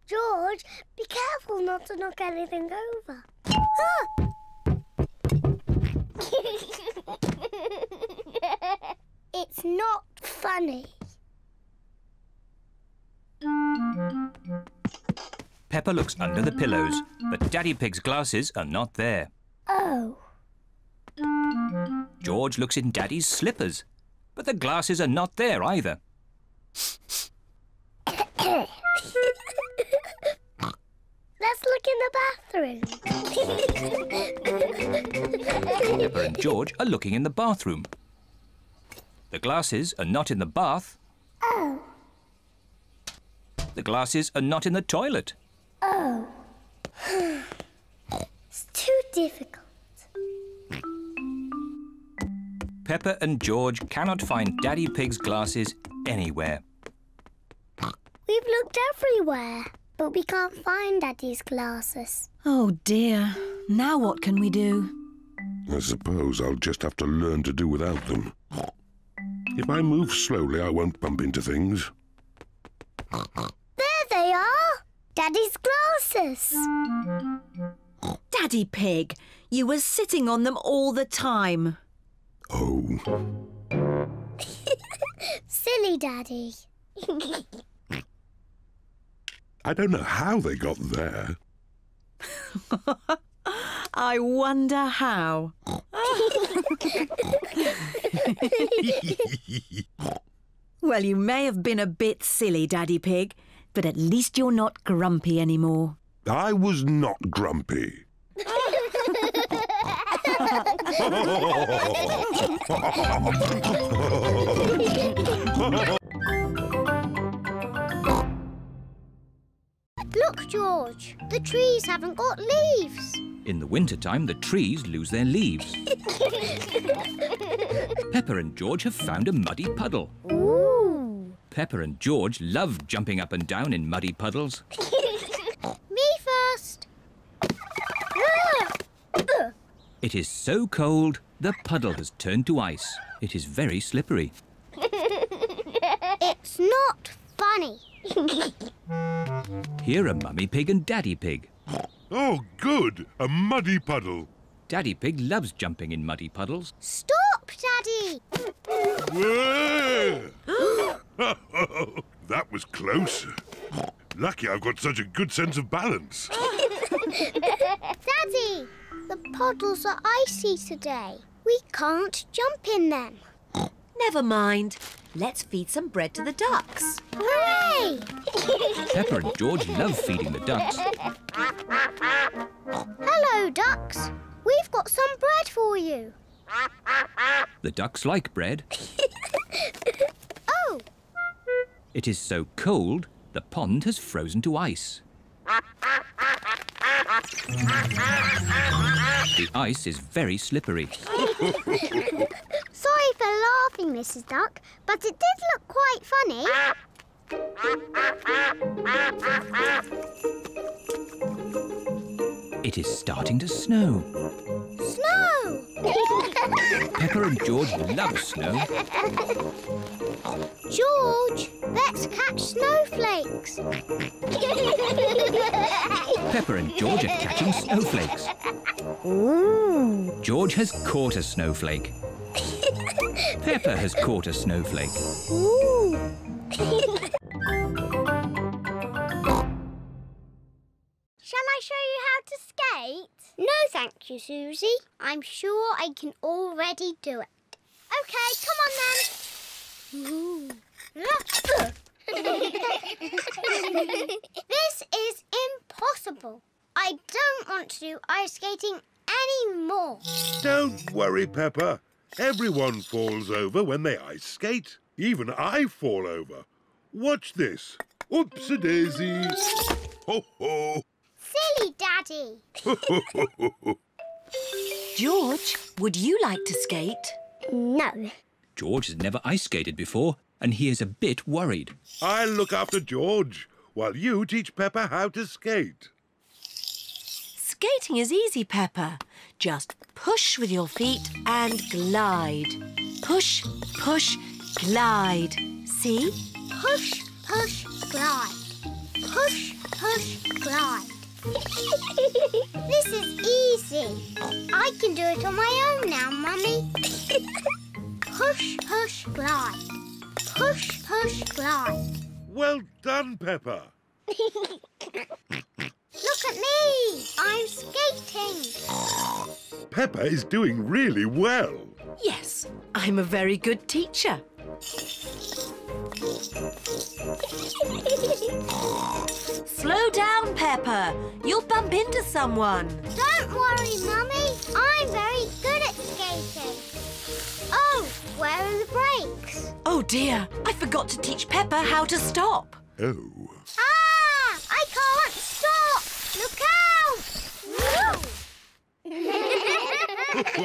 George, be careful not to knock anything over. Ah! It's not funny. Peppa looks under the pillows, but Daddy Pig's glasses are not there. Oh. George looks in Daddy's slippers, but the glasses are not there either. Let's look in the bathroom. Peppa and George are looking in the bathroom. The glasses are not in the bath. Oh. The glasses are not in the toilet. Oh. It's too difficult. Peppa and George cannot find Daddy Pig's glasses anywhere. We've looked everywhere, but we can't find Daddy's glasses. Oh dear. Now what can we do? I suppose I'll just have to learn to do without them. If I move slowly, I won't bump into things. There they are! Daddy's glasses! Daddy Pig, you were sitting on them all the time. Oh. Silly Daddy. I don't know how they got there. I wonder how. Well, you may have been a bit silly, Daddy Pig, but at least you're not grumpy anymore. I was not grumpy. Look, George, the trees haven't got leaves. In the wintertime, the trees lose their leaves. Peppa and George have found a muddy puddle. Ooh. Peppa and George love jumping up and down in muddy puddles. Me first. It is so cold, the puddle has turned to ice. It is very slippery. It's not funny. Here are Mummy Pig and Daddy Pig. Oh, good! A muddy puddle. Daddy Pig loves jumping in muddy puddles. Stop, Daddy! That was close. Lucky I've got such a good sense of balance. Daddy, the puddles are icy today. We can't jump in them. Never mind. Let's feed some bread to the ducks. Hooray! Peppa and George love feeding the ducks. Hello, ducks. We've got some bread for you. The ducks like bread. Oh! It is so cold, the pond has frozen to ice. The ice is very slippery. Sorry for laughing, Missus Duck, but it did look quite funny. It is starting to snow. Snow! Peppa and George love snow. George, let's catch snowflakes. Peppa and George are catching snowflakes. Ooh. George has caught a snowflake. Peppa has caught a snowflake. Ooh. Shall I show you how want to skate? No, thank you, Susie. I'm sure I can already do it. OK, come on then. This is impossible. I don't want to do ice skating anymore. Don't worry, Peppa. Everyone falls over when they ice skate. Even I fall over. Watch this. Oops-a-daisy. Ho-ho. Silly Daddy. George, would you like to skate? No. George has never ice skated before and he is a bit worried. I'll look after George while you teach Peppa how to skate. Skating is easy, Peppa. Just push with your feet and glide. Push, push, glide. See? Push, push, glide. Push, push, glide. This is easy. I can do it on my own now, Mummy. Push, push, glide. Push, push, glide. Well done, Peppa. Look at me. I'm skating. Peppa is doing really well. Yes, I'm a very good teacher. Slow down, Peppa. You'll bump into someone. Don't worry, Mummy. I'm very good at skating. Oh, where are the brakes? Oh, dear. I forgot to teach Peppa how to stop. Oh. Ah! I can't stop. Look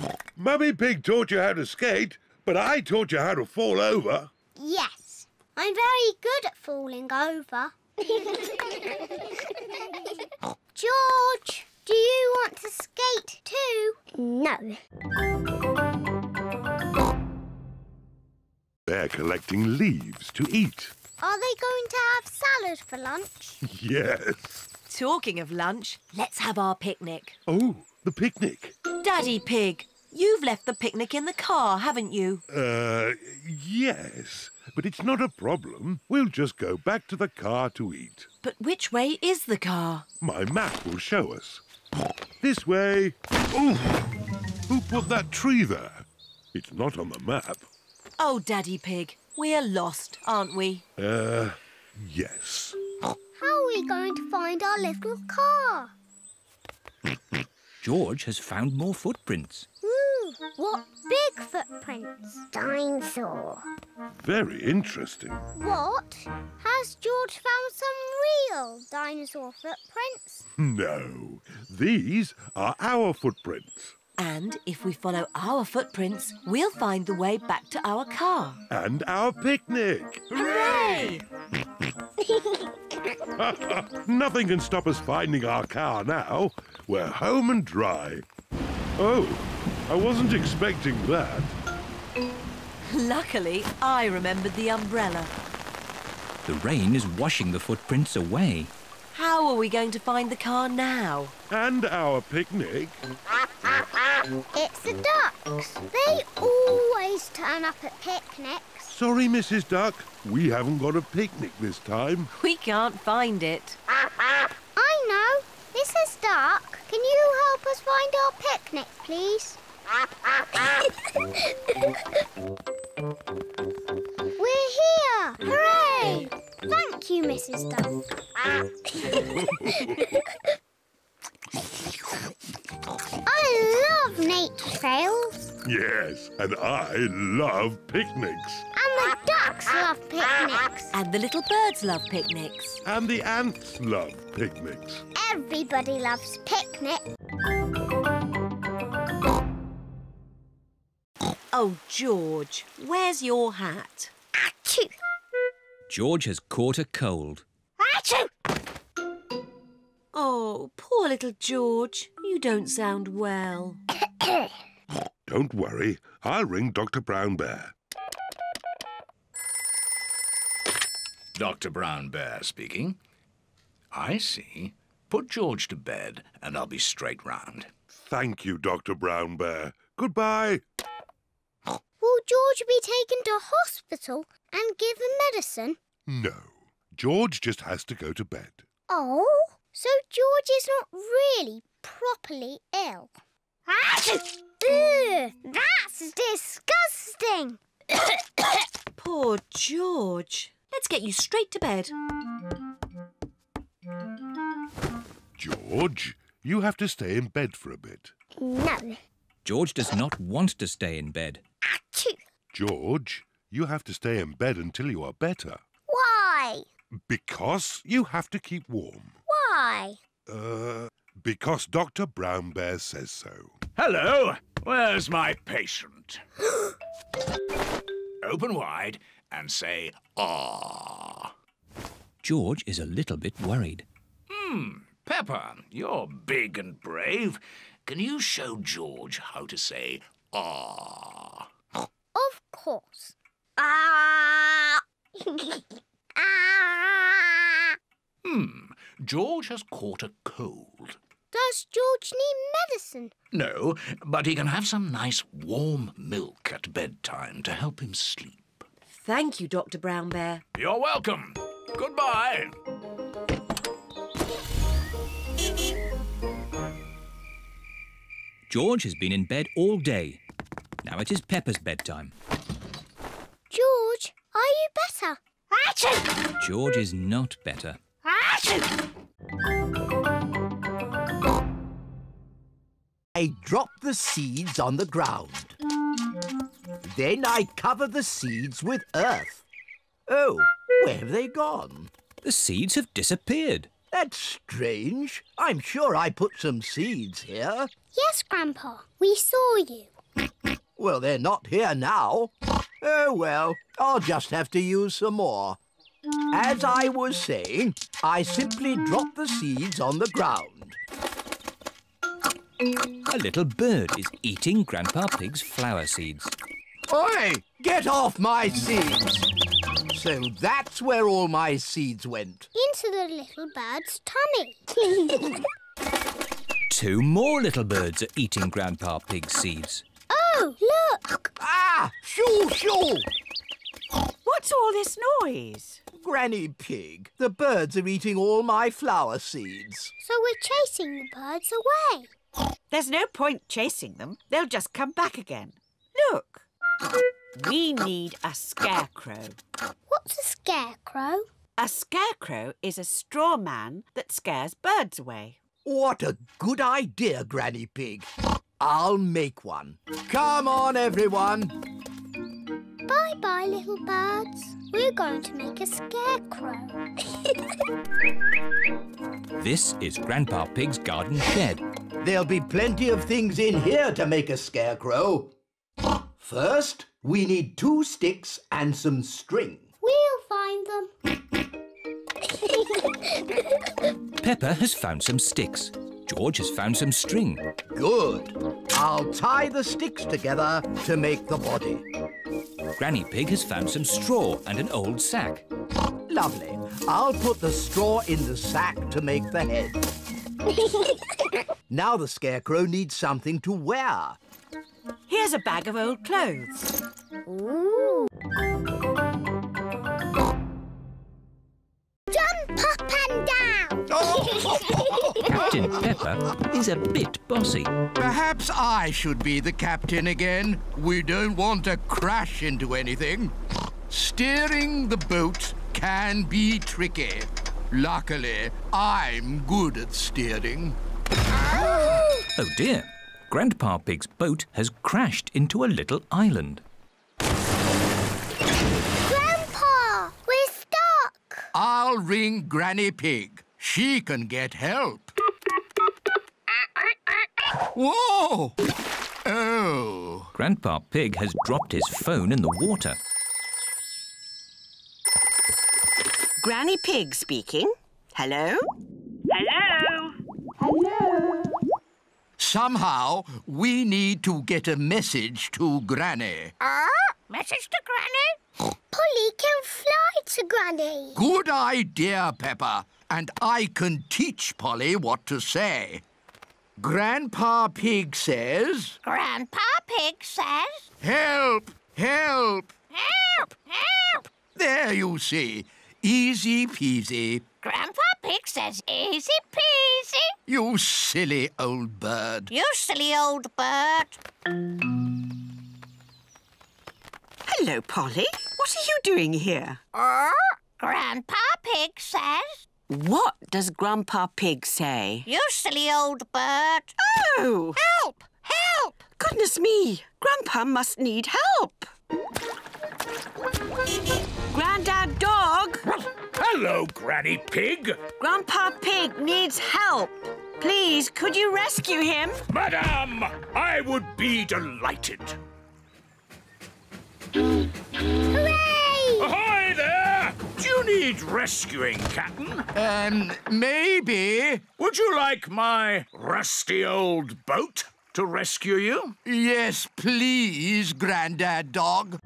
out! Mummy Pig taught you how to skate, but I taught you how to fall over. Yes, I'm very good at falling over. George, do you want to skate too? No. They're collecting leaves to eat. Are they going to have salad for lunch? Yes. Talking of lunch, let's have our picnic. Oh, the picnic. Daddy Pig, you've left the picnic in the car, haven't you? Uh, yes. But it's not a problem. We'll just go back to the car to eat. But which way is the car? My map will show us. This way. Ooh! Who put that tree there? It's not on the map. Oh, Daddy Pig. We're lost, aren't we? Uh, yes. How are we going to find our little car? George has found more footprints. Ooh, what big footprints? Dinosaur. Very interesting. What? Has George found some real dinosaur footprints? No. These are our footprints. And if we follow our footprints, we'll find the way back to our car. And our picnic. Hooray! Nothing can stop us finding our car now. We're home and dry. Oh, I wasn't expecting that. Luckily, I remembered the umbrella. The rain is washing the footprints away. How are we going to find the car now? And our picnic. It's the ducks. They always turn up at picnics. Sorry, Missus Duck. We haven't got a picnic this time. We can't find it. I know. Missus Duck, can you help us find our picnic, please? We're here. Hooray! Thank you, Missus Duck. I love nature trails. Yes, and I love picnics. And the ducks love picnics. And the little birds love picnics. And the ants love picnics. Everybody loves picnics. Oh, George, where's your hat? Achoo! George has caught a cold. Achoo! Oh, poor little George. You don't sound well. Don't worry. I'll ring Doctor Brown Bear. Doctor Brown Bear speaking. I see. Put George to bed and I'll be straight round. Thank you, Doctor Brown Bear. Goodbye. Will George be taken to hospital and given medicine? No. George just has to go to bed. Oh? So George is not really properly ill. Ugh, that's disgusting. Poor George. Let's get you straight to bed. George, you have to stay in bed for a bit. No. George does not want to stay in bed. Achoo. George, you have to stay in bed until you are better. Why? Because you have to keep warm. Why? Uh, because Doctor Brown Bear says so. Hello, where's my patient? Open wide and say, ah. George is a little bit worried. Hmm, Peppa, you're big and brave. Can you show George how to say, ah? Of course. Ah! Ah! Hmm, George has caught a cold. Does George need medicine? No, but he can have some nice warm milk at bedtime to help him sleep. Thank you, Doctor Brown Bear. You're welcome. Goodbye. George has been in bed all day. Now it is Peppa's bedtime. George, are you better? Achoo! George is not better. Achoo! I drop the seeds on the ground. Then I cover the seeds with earth. Oh, where have they gone? The seeds have disappeared. That's strange. I'm sure I put some seeds here. Yes, Grandpa. We saw you. Well, they're not here now. Oh, well, I'll just have to use some more. As I was saying, I simply drop the seeds on the ground. A little bird is eating Grandpa Pig's flower seeds. Oi! Get off my seeds! So that's where all my seeds went. Into the little bird's tummy. Two more little birds are eating Grandpa Pig's seeds. Oh, look! Ah! Shoo, shoo! What's all this noise? Granny Pig, the birds are eating all my flower seeds. So we're chasing the birds away. There's no point chasing them. They'll just come back again. Look. We need a scarecrow. What's a scarecrow? A scarecrow is a straw man that scares birds away. What a good idea, Granny Pig. I'll make one. Come on, everyone. Bye-bye, little birds. We're going to make a scarecrow. This is Grandpa Pig's garden shed. There'll be plenty of things in here to make a scarecrow. First, we need two sticks and some string. We'll find them. Peppa has found some sticks. George has found some string. Good. I'll tie the sticks together to make the body. Granny Pig has found some straw and an old sack. Lovely. I'll put the straw in the sack to make the head. Now the scarecrow needs something to wear. Here's a bag of old clothes. Ooh. Jump up and down! Captain Pepper is a bit bossy. Perhaps I should be the captain again. We don't want to crash into anything. Steering the boat can be tricky. Luckily, I'm good at steering. Oh dear. Grandpa Pig's boat has crashed into a little island. I'll ring Granny Pig. She can get help. Whoa! Oh! Grandpa Pig has dropped his phone in the water. Granny Pig speaking. Hello? Hello? Hello? Somehow, we need to get a message to Granny. Ah? Uh, message to Granny? Polly can fly to Granny. Good idea, Peppa. And I can teach Polly what to say. Grandpa Pig says... Grandpa Pig says... Help! Help! Help! Help! There you see. Easy peasy. Grandpa Pig says easy peasy. You silly old bird. You silly old bird. Hello, Polly. What are you doing here? Oh, Grandpa Pig says. What does Grandpa Pig say? You silly old bird. Oh! Help! Help! Goodness me! Grandpa must need help. Grandad Dog! Hello, Granny Pig. Grandpa Pig needs help. Please, could you rescue him? Madame, I would be delighted. Hooray! Ahoy there! Do you need rescuing, Captain? Um, maybe. Would you like my rusty old boat to rescue you? Yes, please, Grandad Dog.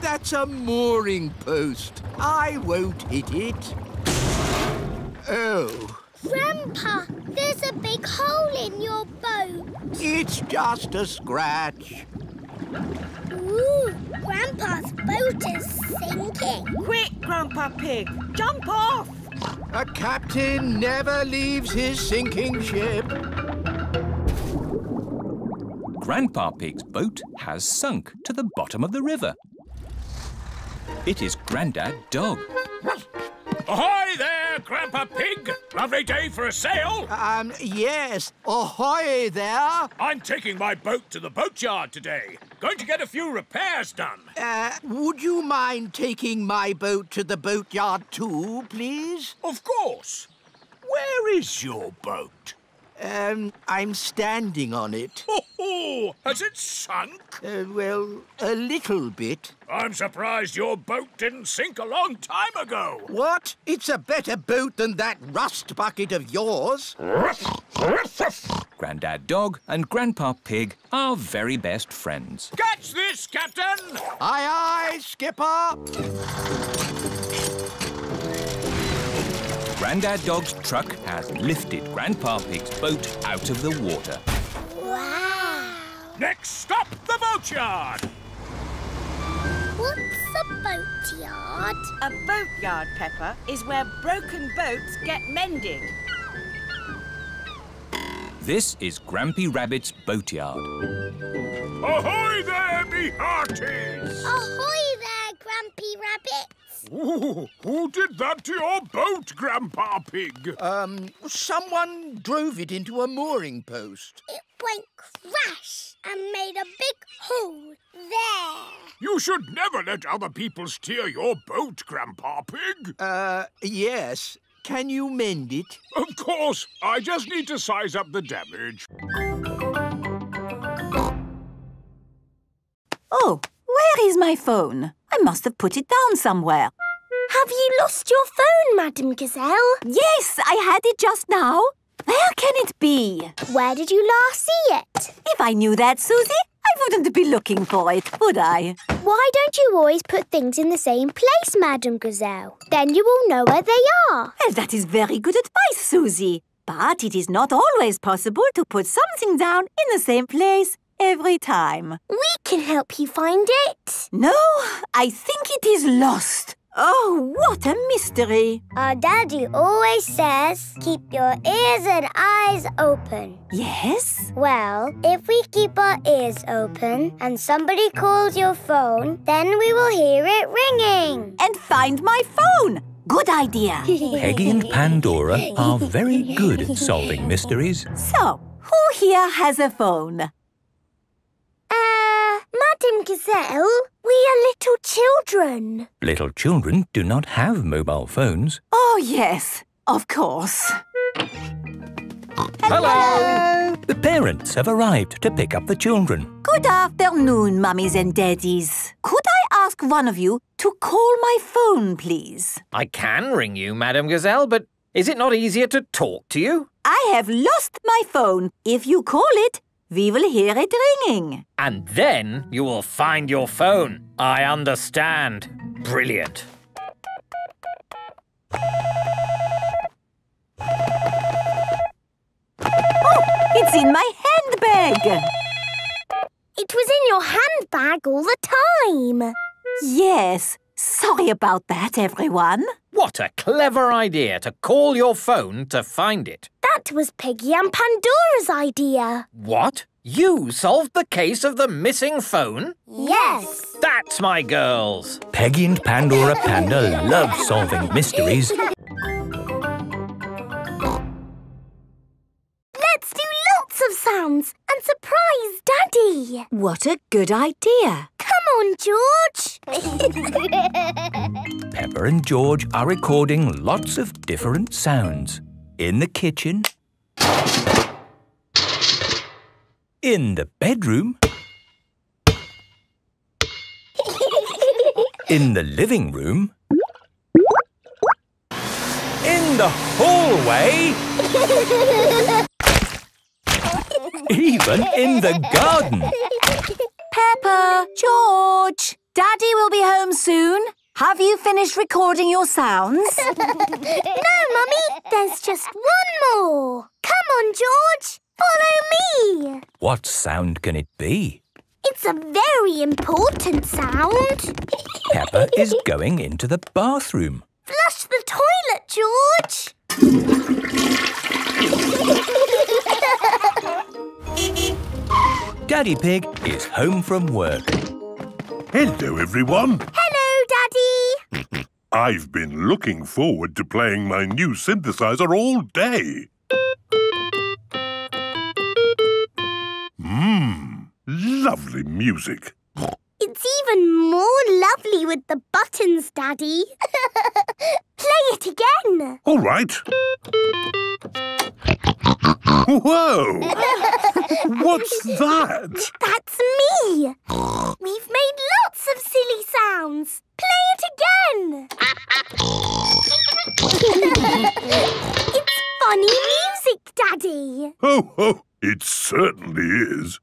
That's a mooring post. I won't hit it. Oh. Grandpa, there's a big hole in your boat. It's just a scratch. Ooh, Grandpa's boat is sinking. Quick, Grandpa Pig, jump off. A captain never leaves his sinking ship. Grandpa Pig's boat has sunk to the bottom of the river. It is Grandad Dog. Ahoy there, Grandpa Pig! Lovely day for a sail! Um, yes. Ahoy there! I'm taking my boat to the boatyard today. Going to get a few repairs done. Uh, would you mind taking my boat to the boatyard too, please? Of course. Where is your boat? Um, I'm standing on it. Oh, oh. Has it sunk? Uh, well, a little bit. I'm surprised your boat didn't sink a long time ago. What? It's a better boat than that rust bucket of yours. Grandad Dog and Grandpa Pig are very best friends. Catch this, Captain! Aye, aye, Skipper! Grandad Dog's truck has lifted Grandpa Pig's boat out of the water. Wow! Next stop, the boatyard! What's a boatyard? A boatyard, Peppa, is where broken boats get mended. This is Grampy Rabbit's boatyard. Ahoy there, me hearties! Ahoy there, Grampy Rabbit! Ooh, who did that to your boat, Grandpa Pig? Um, someone drove it into a mooring post. It went crash and made a big hole there. You should never let other people steer your boat, Grandpa Pig. Uh, yes. Can you mend it? Of course. I just need to size up the damage. Oh. Where is my phone? I must have put it down somewhere. Have you lost your phone, Madame Gazelle? Yes, I had it just now. Where can it be? Where did you last see it? If I knew that, Susie, I wouldn't be looking for it, would I? Why don't you always put things in the same place, Madame Gazelle? Then you will know where they are. Well, that is very good advice, Susie. But it is not always possible to put something down in the same place every time. We can help you find it. No, I think it is lost. Oh, what a mystery. Our daddy always says, keep your ears and eyes open. Yes? Well, if we keep our ears open and somebody calls your phone, then we will hear it ringing. And find my phone. Good idea. Peggy and Pandora are very good at solving mysteries. So, who here has a phone? Uh, Madame Gazelle, we are little children. Little children do not have mobile phones. Oh, yes, of course. Hello. Hello! The parents have arrived to pick up the children. Good afternoon, mummies and daddies. Could I ask one of you to call my phone, please? I can ring you, Madame Gazelle, but is it not easier to talk to you? I have lost my phone. If you call it, we will hear it ringing. And then you will find your phone. I understand. Brilliant. Oh, it's in my handbag. It was in your handbag all the time. Yes. Sorry about that, everyone. What a clever idea to call your phone to find it. That was Piggy and Pandora's idea. What? You solved the case of the missing phone? Yes. That's my girls. Peggy and Pandora Panda love solving mysteries. Let's do lots of sounds and surprise Daddy. What a good idea. Come on, George. Peppa and George are recording lots of different sounds. In the kitchen, in the bedroom, in the living room, in the hallway, even in the garden. Peppa, George, Daddy will be home soon. Have you finished recording your sounds? No, Mummy. There's just one more. Come on, George. Follow me. What sound can it be? It's a very important sound. Peppa is going into the bathroom. Flush the toilet, George. Daddy Pig is home from work. Hello, everyone. Hello. Daddy! I've been looking forward to playing my new synthesizer all day. Mmm, lovely music. It's even more lovely with the buttons, Daddy. Play it again. All right. Whoa! What's that? That's me. We've made lots of silly sounds. Play it again. It's funny music, Daddy. Oh, oh, it certainly is.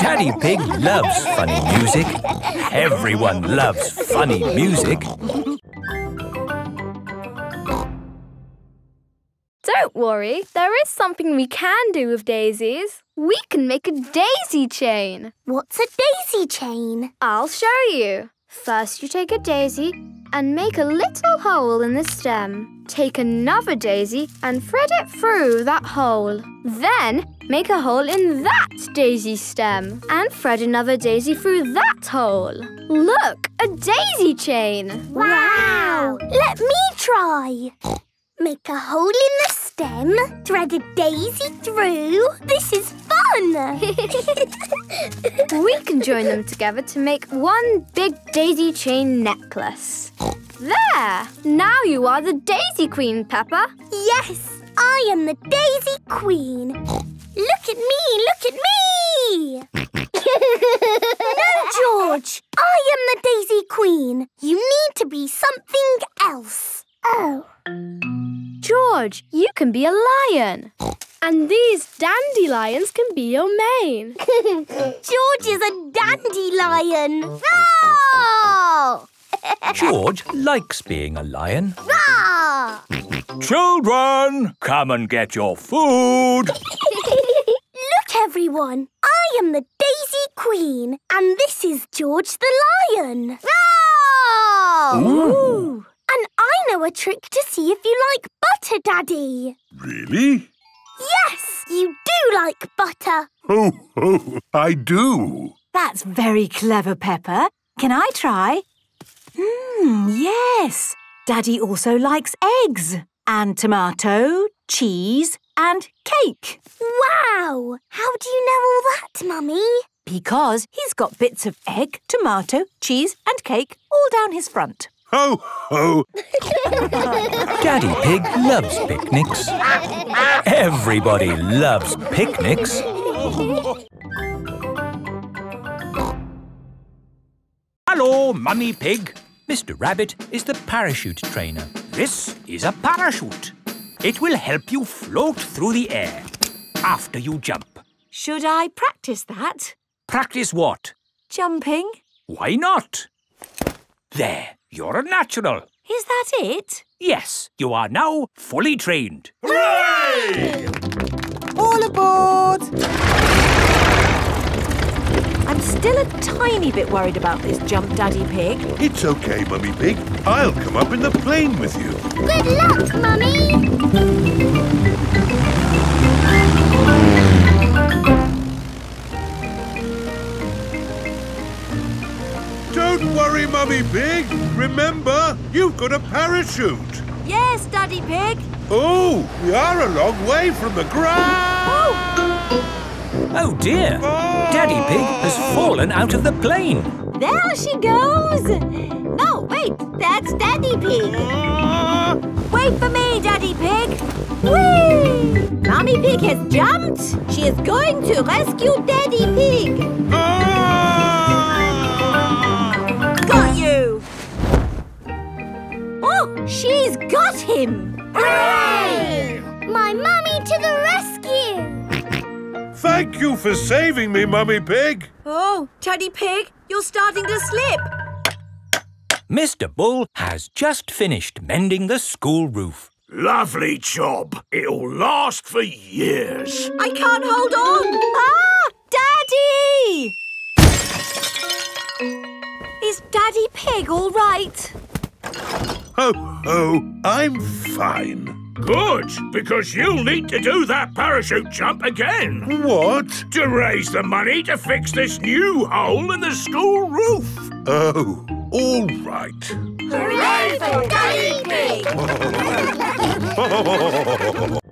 Daddy Pig loves funny music. Everyone loves funny music. Don't worry, there is something we can do with daisies. We can make a daisy chain. What's a daisy chain? I'll show you. First you take a daisy and make a little hole in the stem. Take another daisy and thread it through that hole. Then make a hole in that daisy stem and thread another daisy through that hole. Look, a daisy chain! Wow! Let me try. Make a hole in the stem, thread a daisy through. This is fun! We can join them together to make one big daisy chain necklace. There! Now you are the Daisy Queen, Peppa. Yes, I am the Daisy Queen. Look at me, look at me! No, George, I am the Daisy Queen. You need to be something else. Oh. George, you can be a lion. And these dandelions can be your mane. George is a dandelion. Roar! George likes being a lion. Roar! Children, come and get your food. Look, everyone. I am the Daisy Queen. And this is George the Lion. Roar! Ooh. And I know a trick to see if you like butter, Daddy. Really? Yes, you do like butter. Oh, oh, I do. That's very clever, Peppa. Can I try? Hmm, yes. Daddy also likes eggs and tomato, cheese and cake. Wow! How do you know all that, Mummy? Because he's got bits of egg, tomato, cheese and cake all down his front. Ho, ho! Daddy Pig loves picnics. Everybody loves picnics. Hello, Mummy Pig. Mister Rabbit is the parachute trainer. This is a parachute. It will help you float through the air after you jump. Should I practice that? Practice what? Jumping. Why not? There. You're a natural. Is that it? Yes, you are now fully trained. Hooray! All aboard! I'm still a tiny bit worried about this jump, Daddy Pig. It's okay, Mummy Pig. I'll come up in the plane with you. Good luck, Mummy! Don't worry, Mummy Pig. Remember, you've got a parachute. Yes, Daddy Pig. Oh, we are a long way from the ground. Oh, oh dear. Oh. Daddy Pig has fallen out of the plane. There she goes. No, wait, that's Daddy Pig. Uh. Wait for me, Daddy Pig. Whee! Mummy Pig has jumped. She is going to rescue Daddy Pig. Uh. Oh, she's got him! Hooray! My mummy to the rescue! Thank you for saving me, Mummy Pig. Oh, Daddy Pig, you're starting to slip. Mister Bull has just finished mending the school roof. Lovely job. It'll last for years. I can't hold on. Ah, Daddy! Is Daddy Pig all right? Ho, ho, I'm fine. Good, because you'll need to do that parachute jump again. What? To raise the money to fix this new hole in the school roof. Oh, all right. Hooray for Daddy Pig!